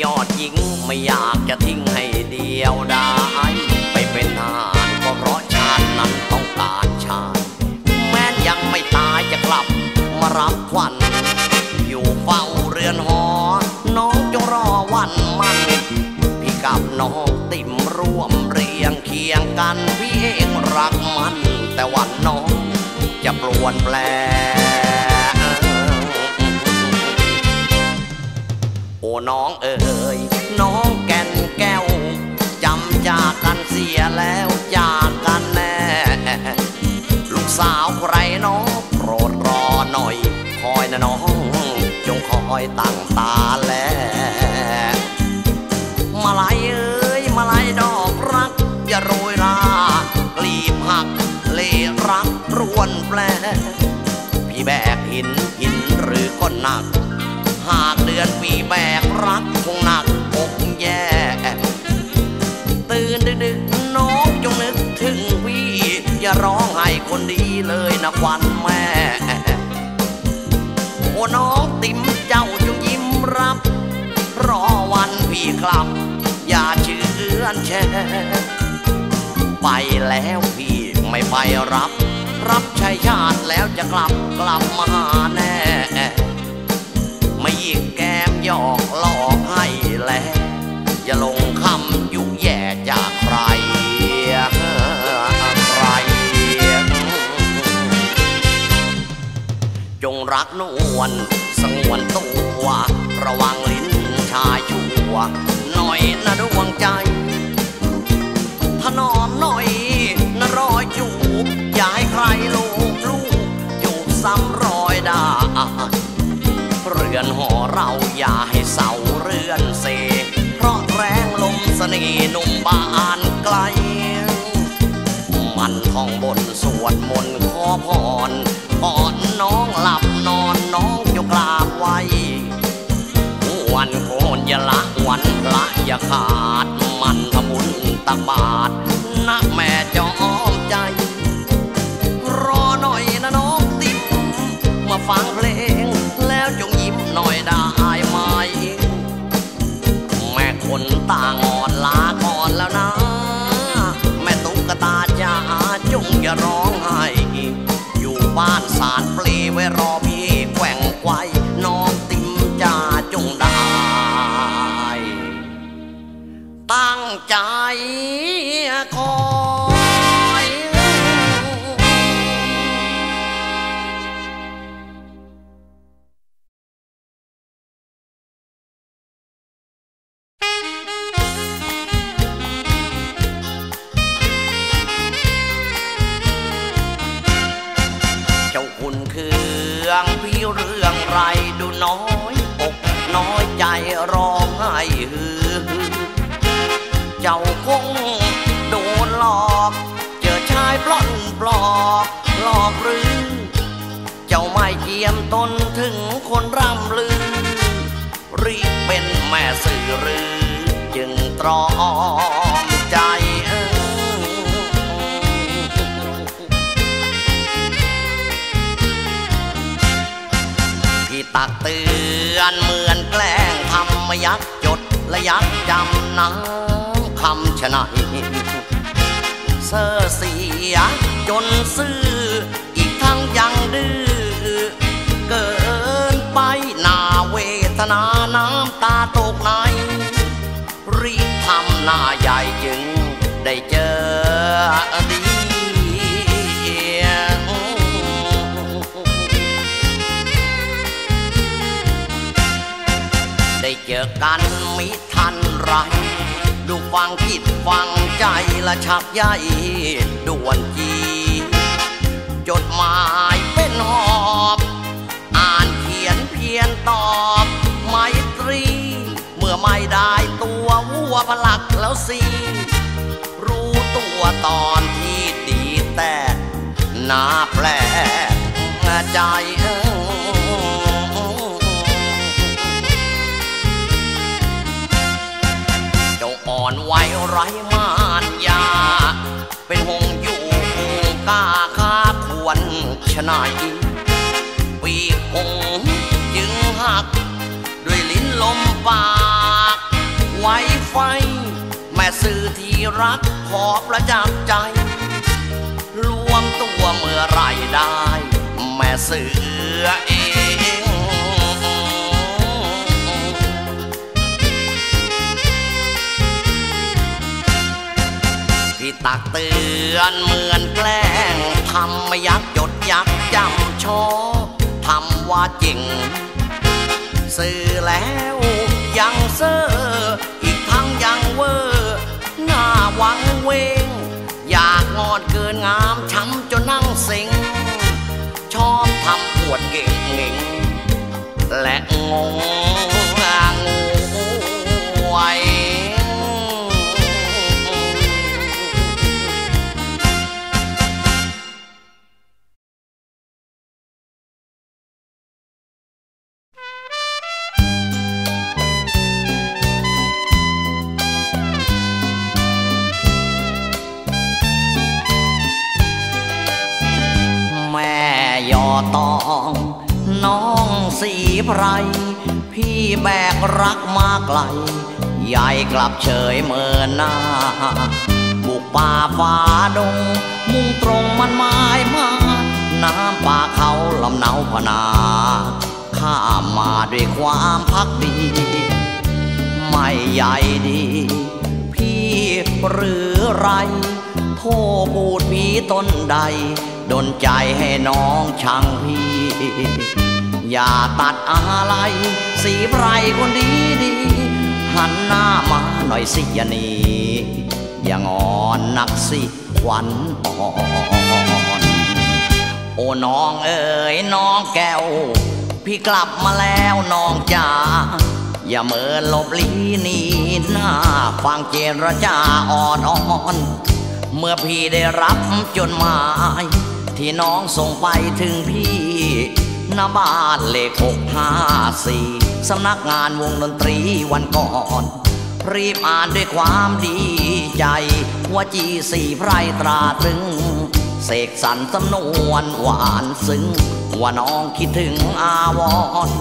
ยอดหญิงไม่อยากจะทิ้งให้เดียวดายไปเป็นทหารก็เพราะชาตินั้นต้องการชาติแม้ยังไม่ตายจะกลับมารับขวัญอยู่เฝ้าเรือนหอน้องจงรอวันมันพี่กับน้องติ่มร่วมเรียงเคียงกันพี่เองรักมันแต่วันน้องจะปลวนแปลโอ้น้องเอ๋ยน้องแก่นแก้วจำจากกันเสียแล้วจากกันแน่ลูกสาวใครน้องโปรดรอหน่อยคอยนะน้องจงคอยตั้งตาแลมาลายเอ๋ยมาลายดอกรักอย่าโรยรากลีบหักเลรักรวนแปลพี่แบกหินหรือก้นหนักหากเดือนปีแบกรักคงหนักอกแย่ตื่นดึกๆน้องจงนึกถึงพี่อย่าร้องไห้คนดีเลยนะขวัญแม่โอ้น้องติ๋มเจ้าจงยิ้มรับรอวันพี่กลับอย่าเชื่อนแช่ไปแล้วพี่ไม่ไปรับชายชาติแล้วจะกลับมาแน่ไม่ยิกแกมหยอกหลอกให้แลอย่าลงคำยุ่งแย่จากใครจงรักนวลสงวนตัวระวังลิ้นชายชั่วหน่อยนะดวงใจถนอมหน่อยนะรอยจูบอย่าให้ใครลูกจูบซ้ำรอยด่าเรือนหอเราอย่าให้เสาเรือนเสเพราะแรงลมเสน่ห์หนุ่มบานไกลมันท่องบนสวดมนต์ขอพรก่อนน้องหลับนอนน้องยกลาบไว้วันโคนอย่าละวันละอย่าขาดมันทำบุญตักบาตรนะแม่จอมใจรอหน่อยนะน้องติ๋มมาฟังเพลงแล้วจงยิ้มหน่อยได้ไหมแม่คนตาอ่อนลาก่อนแล้วนะแม่ตุ๊กตาจ๋าจงอย่าร้องไห้อยู่บ้านสารเปลไว้รอพี่แกว่งไกวน้องติ๋มจ๋าจงได้ตั้งใจคอยพี่เรื่องไรดูน้อยอกน้อยใจร้องไห้ฮือเจ้าคงโดนหลอกเจอชายปล้นปลอกหลอกหรือเจ้าไม่เยี่ยมตนถึงคนร่ำลือรีบเป็นแม่สื่อหรือจึงตรอมใจตักเตือนเหมือนแกล้งทำมายักจดและยักจำน้ำคำชะนัยเสอเสียจนซื่ออีกทั้งยังดื้อเกินไปนาเวทนาน้ำตาตกในรีบทำหน้าใหญ่จึงได้เจอดี กันมิทันไรดูฟังคิดฟังใจละชักใยด่วนจีจดหมายเป็นหอบอ่านเขียนเพียนตอบไมตรีเมื่อไม่ได้ตัววัวพลักแล้วสิรู้ตัวตอนที่ดีแต่น่าแปลกใจอ่อนไวไร้มารยาเป็นหงอยู่กล้าข้าควรชนะปีกหงยึงหักด้วยลิ้นลมปากไวไฟแม่สื่อที่รักขอประจักษ์ใจรวมตัวเมื่อไรได้แม่สื่อเองที่ตักเตือนเหมือนแกล้งทำไม่ยักหยดยักจำชอทำว่าจริงสื่อแล้วยังเซ่ออีกทั้งยังเวอร์หน้าวังเวงอยากงอนเกินงามช้ำจนนั่งสิงชอบทำปวดเก่งเง่งและงงงวยต่อน้องสีไพรพี่แบกรักมาไกลยายกลับเฉยเมินหน้าบุกป่าฝ่าดงมุ่งตรงมันหมายมาน้ำป่าเขาลำเนาพนาข้ามาด้วยความภักดีไม่ใหญ่ดีพี่หรือไรโทษบูดผีตนใดดนใจให้น้องช่างพี่อย่าตัดอะไรสีไพรคนดีๆหันหน้ามาหน่อยสิอย่าหนีอย่างอ่อนนักสิขวัญอ่อนโอ้น้องเอ๋ยน้องแก้วพี่กลับมาแล้วน้องจ๋าอย่าเมินหลบลี้หนีหน้าฟังเจรจาอ่อนๆเมื่อพี่ได้รับจดหมายที่น้องส่งไปถึงพี่ณบ้านเลข654สำนักงานวงดนตรีวันก่อนรีบอ่านด้วยความดีใจว่าจีสีไพรตราตรึงเสกสรรสำนวนหวานซึ้งว่าน้องคิดถึงอาวรณ์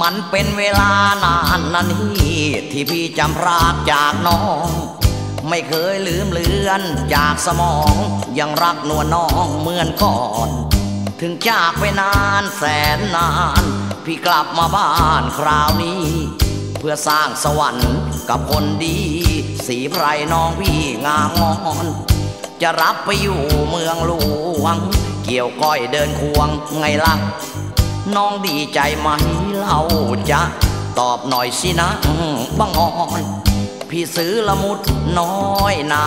มันเป็นเวลานานนันนี่ที่พี่จำพรากจากน้องไม่เคยลืมเลือนจากสมองยังรักนวลน้องเหมือนก่อนถึงจากไปนานแสนนานพี่กลับมาบ้านคราวนี้เพื่อสร้างสวรรค์กับคนดีสีไพรน้องพี่งามงอนจะรับไปอยู่เมืองหลวงเกี่ยวก้อยเดินควงไงล่ะน้องดีใจไหมเล่าจะตอบหน่อยสินะบังอ่อนพี่ซื้อละมุดน้อยนา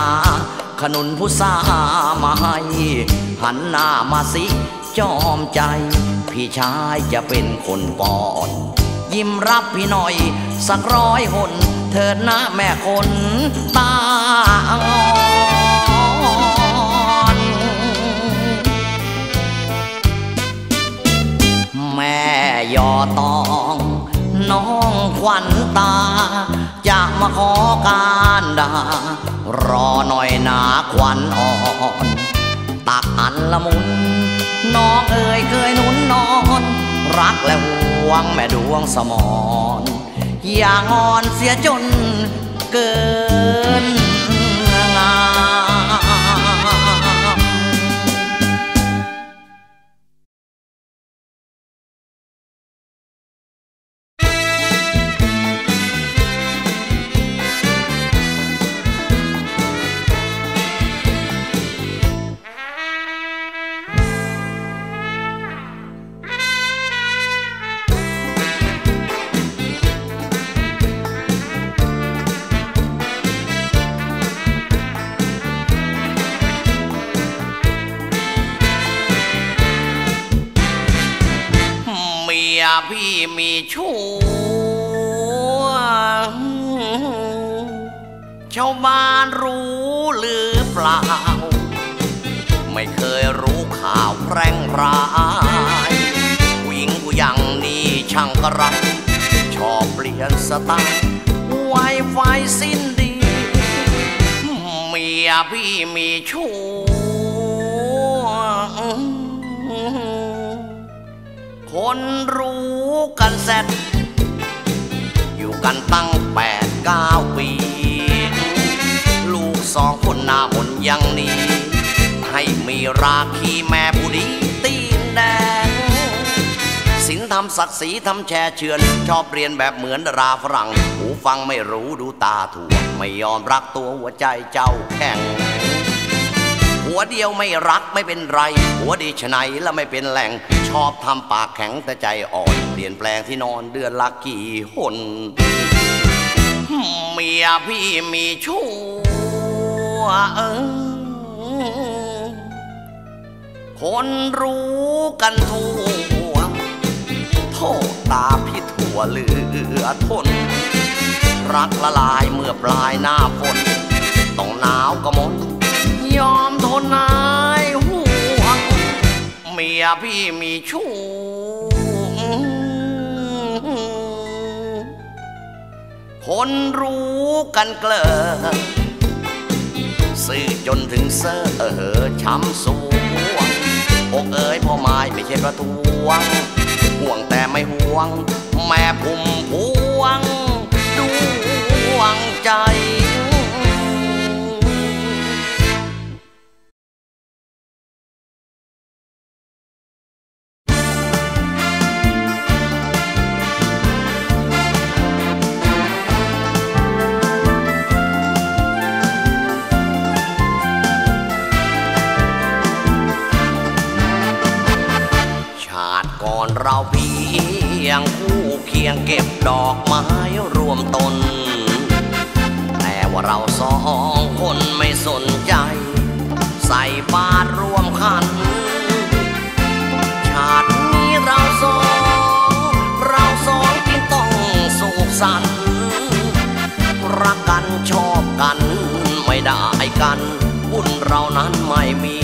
ขนุนพุทรามาให้หันหน้ามาสิจอมใจพี่ชายจะเป็นคนปอดยิ้มรับพี่หน่อยสักร้อยหนเถิดนะแม่คนตาอ่อนแม่ยอตองน้องขวัญตาจะมาขอการดารอหน่อยนาขวัญอ่อนตักอันละมุนน้องเอ๋ยเคยนุ่นนอนรักและห่วงแม่ดวงสมอนอย่างอ่อนเสียจนเกินงาม มีชู้ชาวบ้านรู้หรือเปล่าไม่เคยรู้ข่าวแพร่งร้ายผู้หญิงผู้ยังนี่ช่างกระไรชอบเปลี่ยนสไตล์ไวไฟสิ้นดีเมียพี่มีชู้คนรู้กันเสร็จอยู่กันตั้ง8-9 ปีลูก2 คนหน้ามนยังนี้ให้มีราคีแม่ผู้ดีตีนแดงศีลทำศักดิ์ศรีทำแช่เชือนชอบเรียนแบบเหมือนดาราฝรั่งหูฟังไม่รู้ดูตาถั่วไม่ยอมรักตัวหัวใจเจ้าแข็งหัวเดียวไม่รักไม่เป็นไรหัวดีชะไหนและไม่เป็นแหล่งชอบทำปากแข็งแต่ใจอ่อนเปลี่ยนแปลงที่นอนเดือนละกี่หนเมียพี่มีชู้คนรู้กันทั่วโทษตาพี่ถั่วเหลือทนรักละลายเมื่อปลายหน้าฝนต้องหนาวก็มนยอมทนนายห่วงเมียพี่มีชู้คนรู้กันเกลอซื่อจนถึงเซ่อช้ำสวงอกเอ๋ยพ่อไม้ไม่ใช่ประท้วงห่วงแต่ไม่ห่วงแม่ผมห่วงดวงใจเราเพียงคู่เคียงเก็บดอกไม้รวมตนแต่ว่าเรา2 คนไม่สนใจใส่บาตรร่วมขันชาตินี้เราสองจึงต้องสุขสันต์รักกันชอบกันไม่ได้กันบุญเรานั้นไม่มี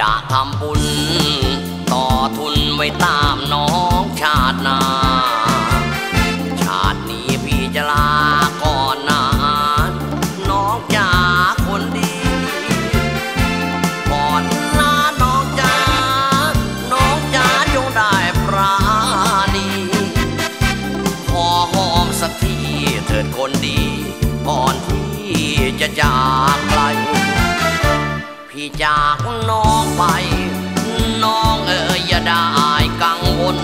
จะทำบุญต่อทุนไว้ตามน้องชาติหน้าชาตินี้พี่จะลาก่อนนะน้องจ๋าคนดีก่อนลาน้องจ๋าจงได้ปราณีขอหอมสักทีเถิดคนดีก่อนที่จะจากไกลพี่จากน้องไปน้องอย่าได้กังวล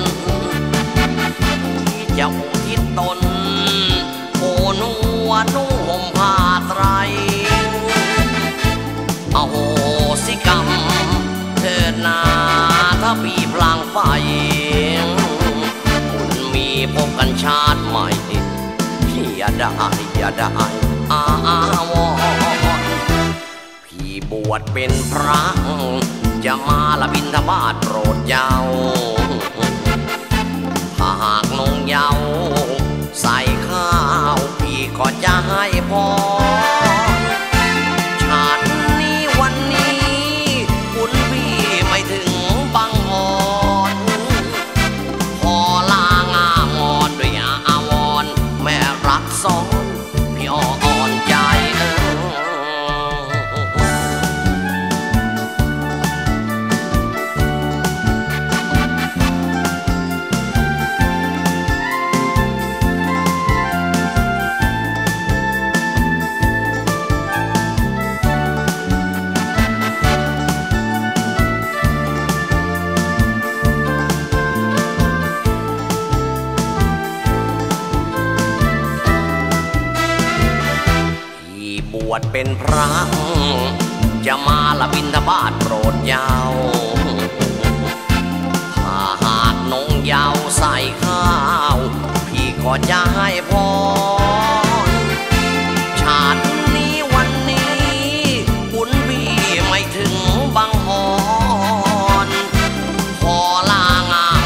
พี่จะอุทิศตนโอ้นุ่งห่มผ้าไตรอโหสิกรรมเถิดนาถ้าพี่พลังไปคุณมีพบกันชาติใหม่พี่อย่าได้อ้าวบวชเป็นพระจะมาละบิณฑบาตโปรดเยาถ้าหากนงเยาใส่ข้าวพี่ก็จะให้พอชาตินี้วันนี้คุณพี่ไม่ถึงบังอ่อนพอลางามอดด้วยอาวรแม่รักสองพี่อ่อนใจเป็นพระจะมาละบิณฑบาตโปรดเยาถ้าหากนงเยาใส่ข้าวพี่ก็จะให้พรชาตินี้วันนี้คุณพี่ไม่ถึงบังอ่อนพอลางาม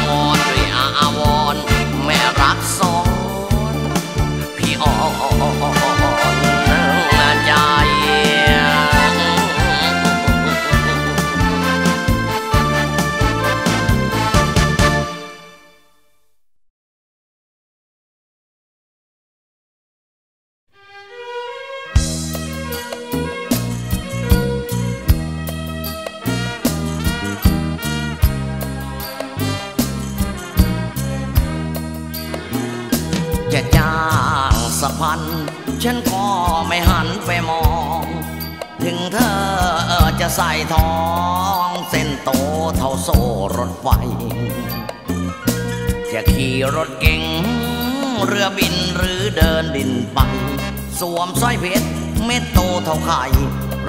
จะจ้างสักพันฉันก็ไม่หันไปมองถึงเธอจะใส่ทองเส้นโตเท่าโซ่รถไฟจะขี่รถเก๋งเรือบินหรือเดินดินไปสวมสร้อยเพชรเม็ดโตเท่าไข่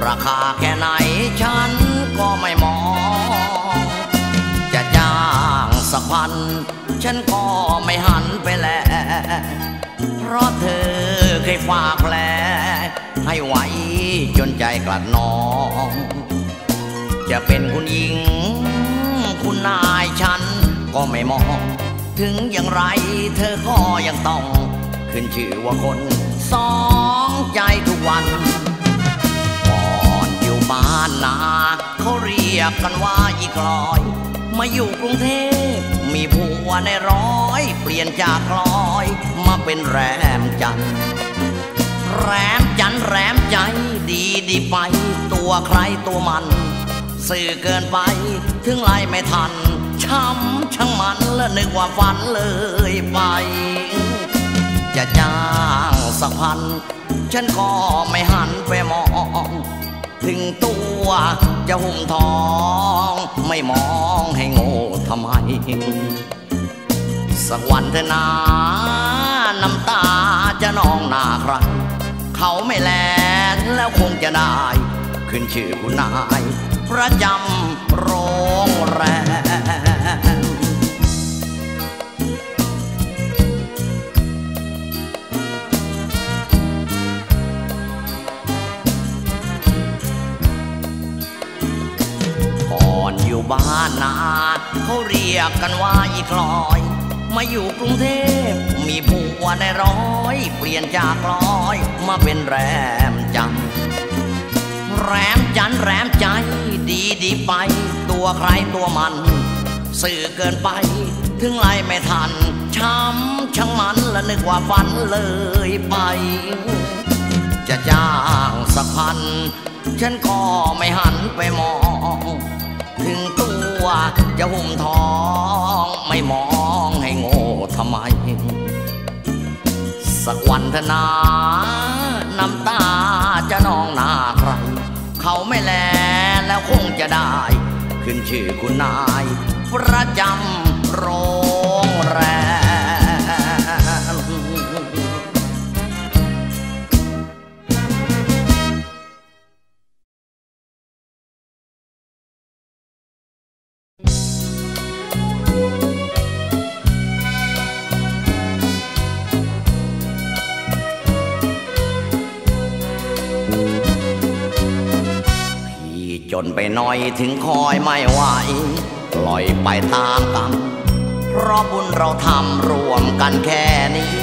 ราคาแค่ไหนฉันก็ไม่มองจะจ้างสักพันฉันก็ไม่หันไปแลเพราะเธอเคยฝากแผลให้ไว้จนใจกลัดน้องจะเป็นคุณหญิงคุณนายฉันก็ไม่มองถึงอย่างไรเธอก็ยังต้องขึ้นชื่อว่าคนสองใจทุกวันก่อนอยู่บ้านนาเขาเรียกกันว่าอีกลอยมาอยู่กรุงเทพมีผัวในร้อยเปลี่ยนจากลอยมาเป็นแรมจันแรมจันแรมใจดีไปตัวใครตัวมันสื่อเกินไปถึงไล่ไม่ทันช้ำช่างมันและนึกว่าฝันเลยไปจะจ้างสักพันฉันก็ไม่หันไปมองถึงตัวจะหุ่มทองไม่มองให้โง่ทำไมสักวันเธอหน้าน้ำตาจะนองหน้าใครเขาไม่แลแล้วคงจะได้ขึ้นชื่อคุณนายประจำโรงแรมอยู่บ้านนาเขาเรียกกันว่าอีกลอยมาอยู่กรุงเทพมีผัวในร้อยเปลี่ยนจากลอยมาเป็นแรมจันแรมจันแรมใจดีไปตัวใครตัวมันสื่อเกินไปถึงไล่ไม่ทันช้ำช่างมันและนึกว่าฝันเลยไปจะจ้างสักพันฉันก็ไม่หันไปมองถึงตัวจะหุ่มทองไม่มองให้โง่ทำไมสักวันเธอหน้าน้ำตาจะนองหน้าใครเขาไม่แลแล้วคงจะได้ขึ้นชื่อคุณนายประจำโรงแรมจนไปน้อยถึงคอยไม่ไหวปล่อยไปตามกรรมเพราะบุญเราทำรวมกันแค่นี้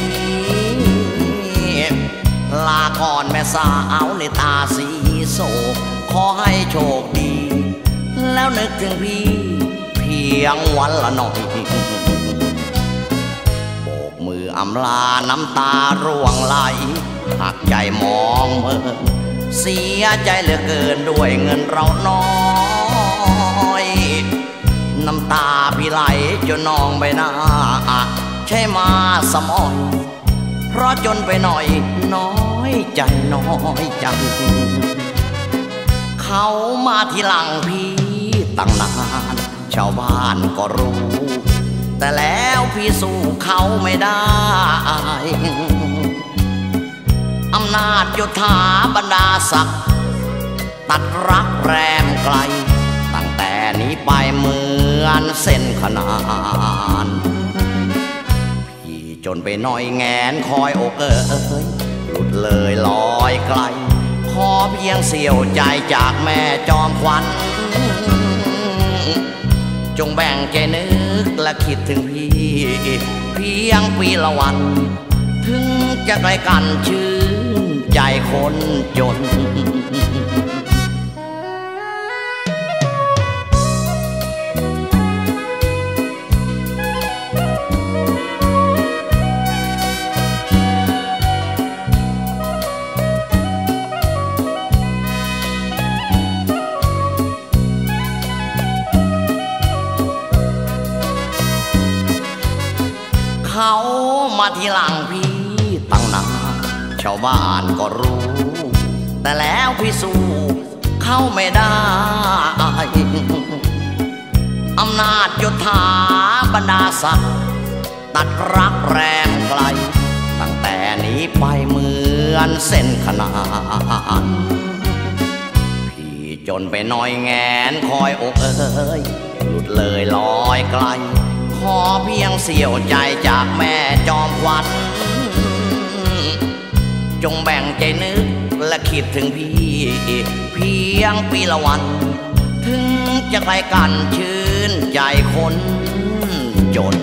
ลาก่อนแม่สาวในตาสีโศกขอให้โชคดีแล้วนึกถึงพี่เพียงวันละหน่อยโบกมืออำลาน้ำตาร่วงไหลหักใจมองเมื่อเสียใจเหลือเกินด้วยเงินเราน้อยน้ำตาพี่ไหลจนนองใบหน้าใช่มาสมองเพราะจนไปหน่อยน้อยใจเขามาทีหลังพี่ตั้งนานชาวบ้านก็รู้แต่แล้วพี่สู้เขาไม่ได้อำนาจยศถาบรรดาศักดิ์ตัดรักแรมไกลตั้งแต่นี้ไปเหมือนเส้นขนานพี่จนไปน้อยแงนคอยโอเกอหลุดเลยลอยไกลขอเพียงเสี้ยวใจจากแม่จอมขวัญจงแบ่งใจนึกและคิดถึงพี่เพียงปีละวันถึงจะไกลกันชื่นใจคนจนเขามาทีหลังพี่ ตั้งนานชาวบ้านก็รู้แต่แล้วพี่สู้เข้าไม่ได้อำนาจยศถาบรรดาศักดิ์ตัดรักแรงไกลตั้งแต่นี้ไปเหมือนเส้นขนานพี่จนไปน้อยแงนคอยอกเอ้ยหลุดเลยลอยไกลขอเพียงเสี้ยวใจจากแม่จอมขวัญจงแบ่งใจนึกและคิดถึงพี่เพียงปีละวันถึงจะไกลกันชื่นใจคนจน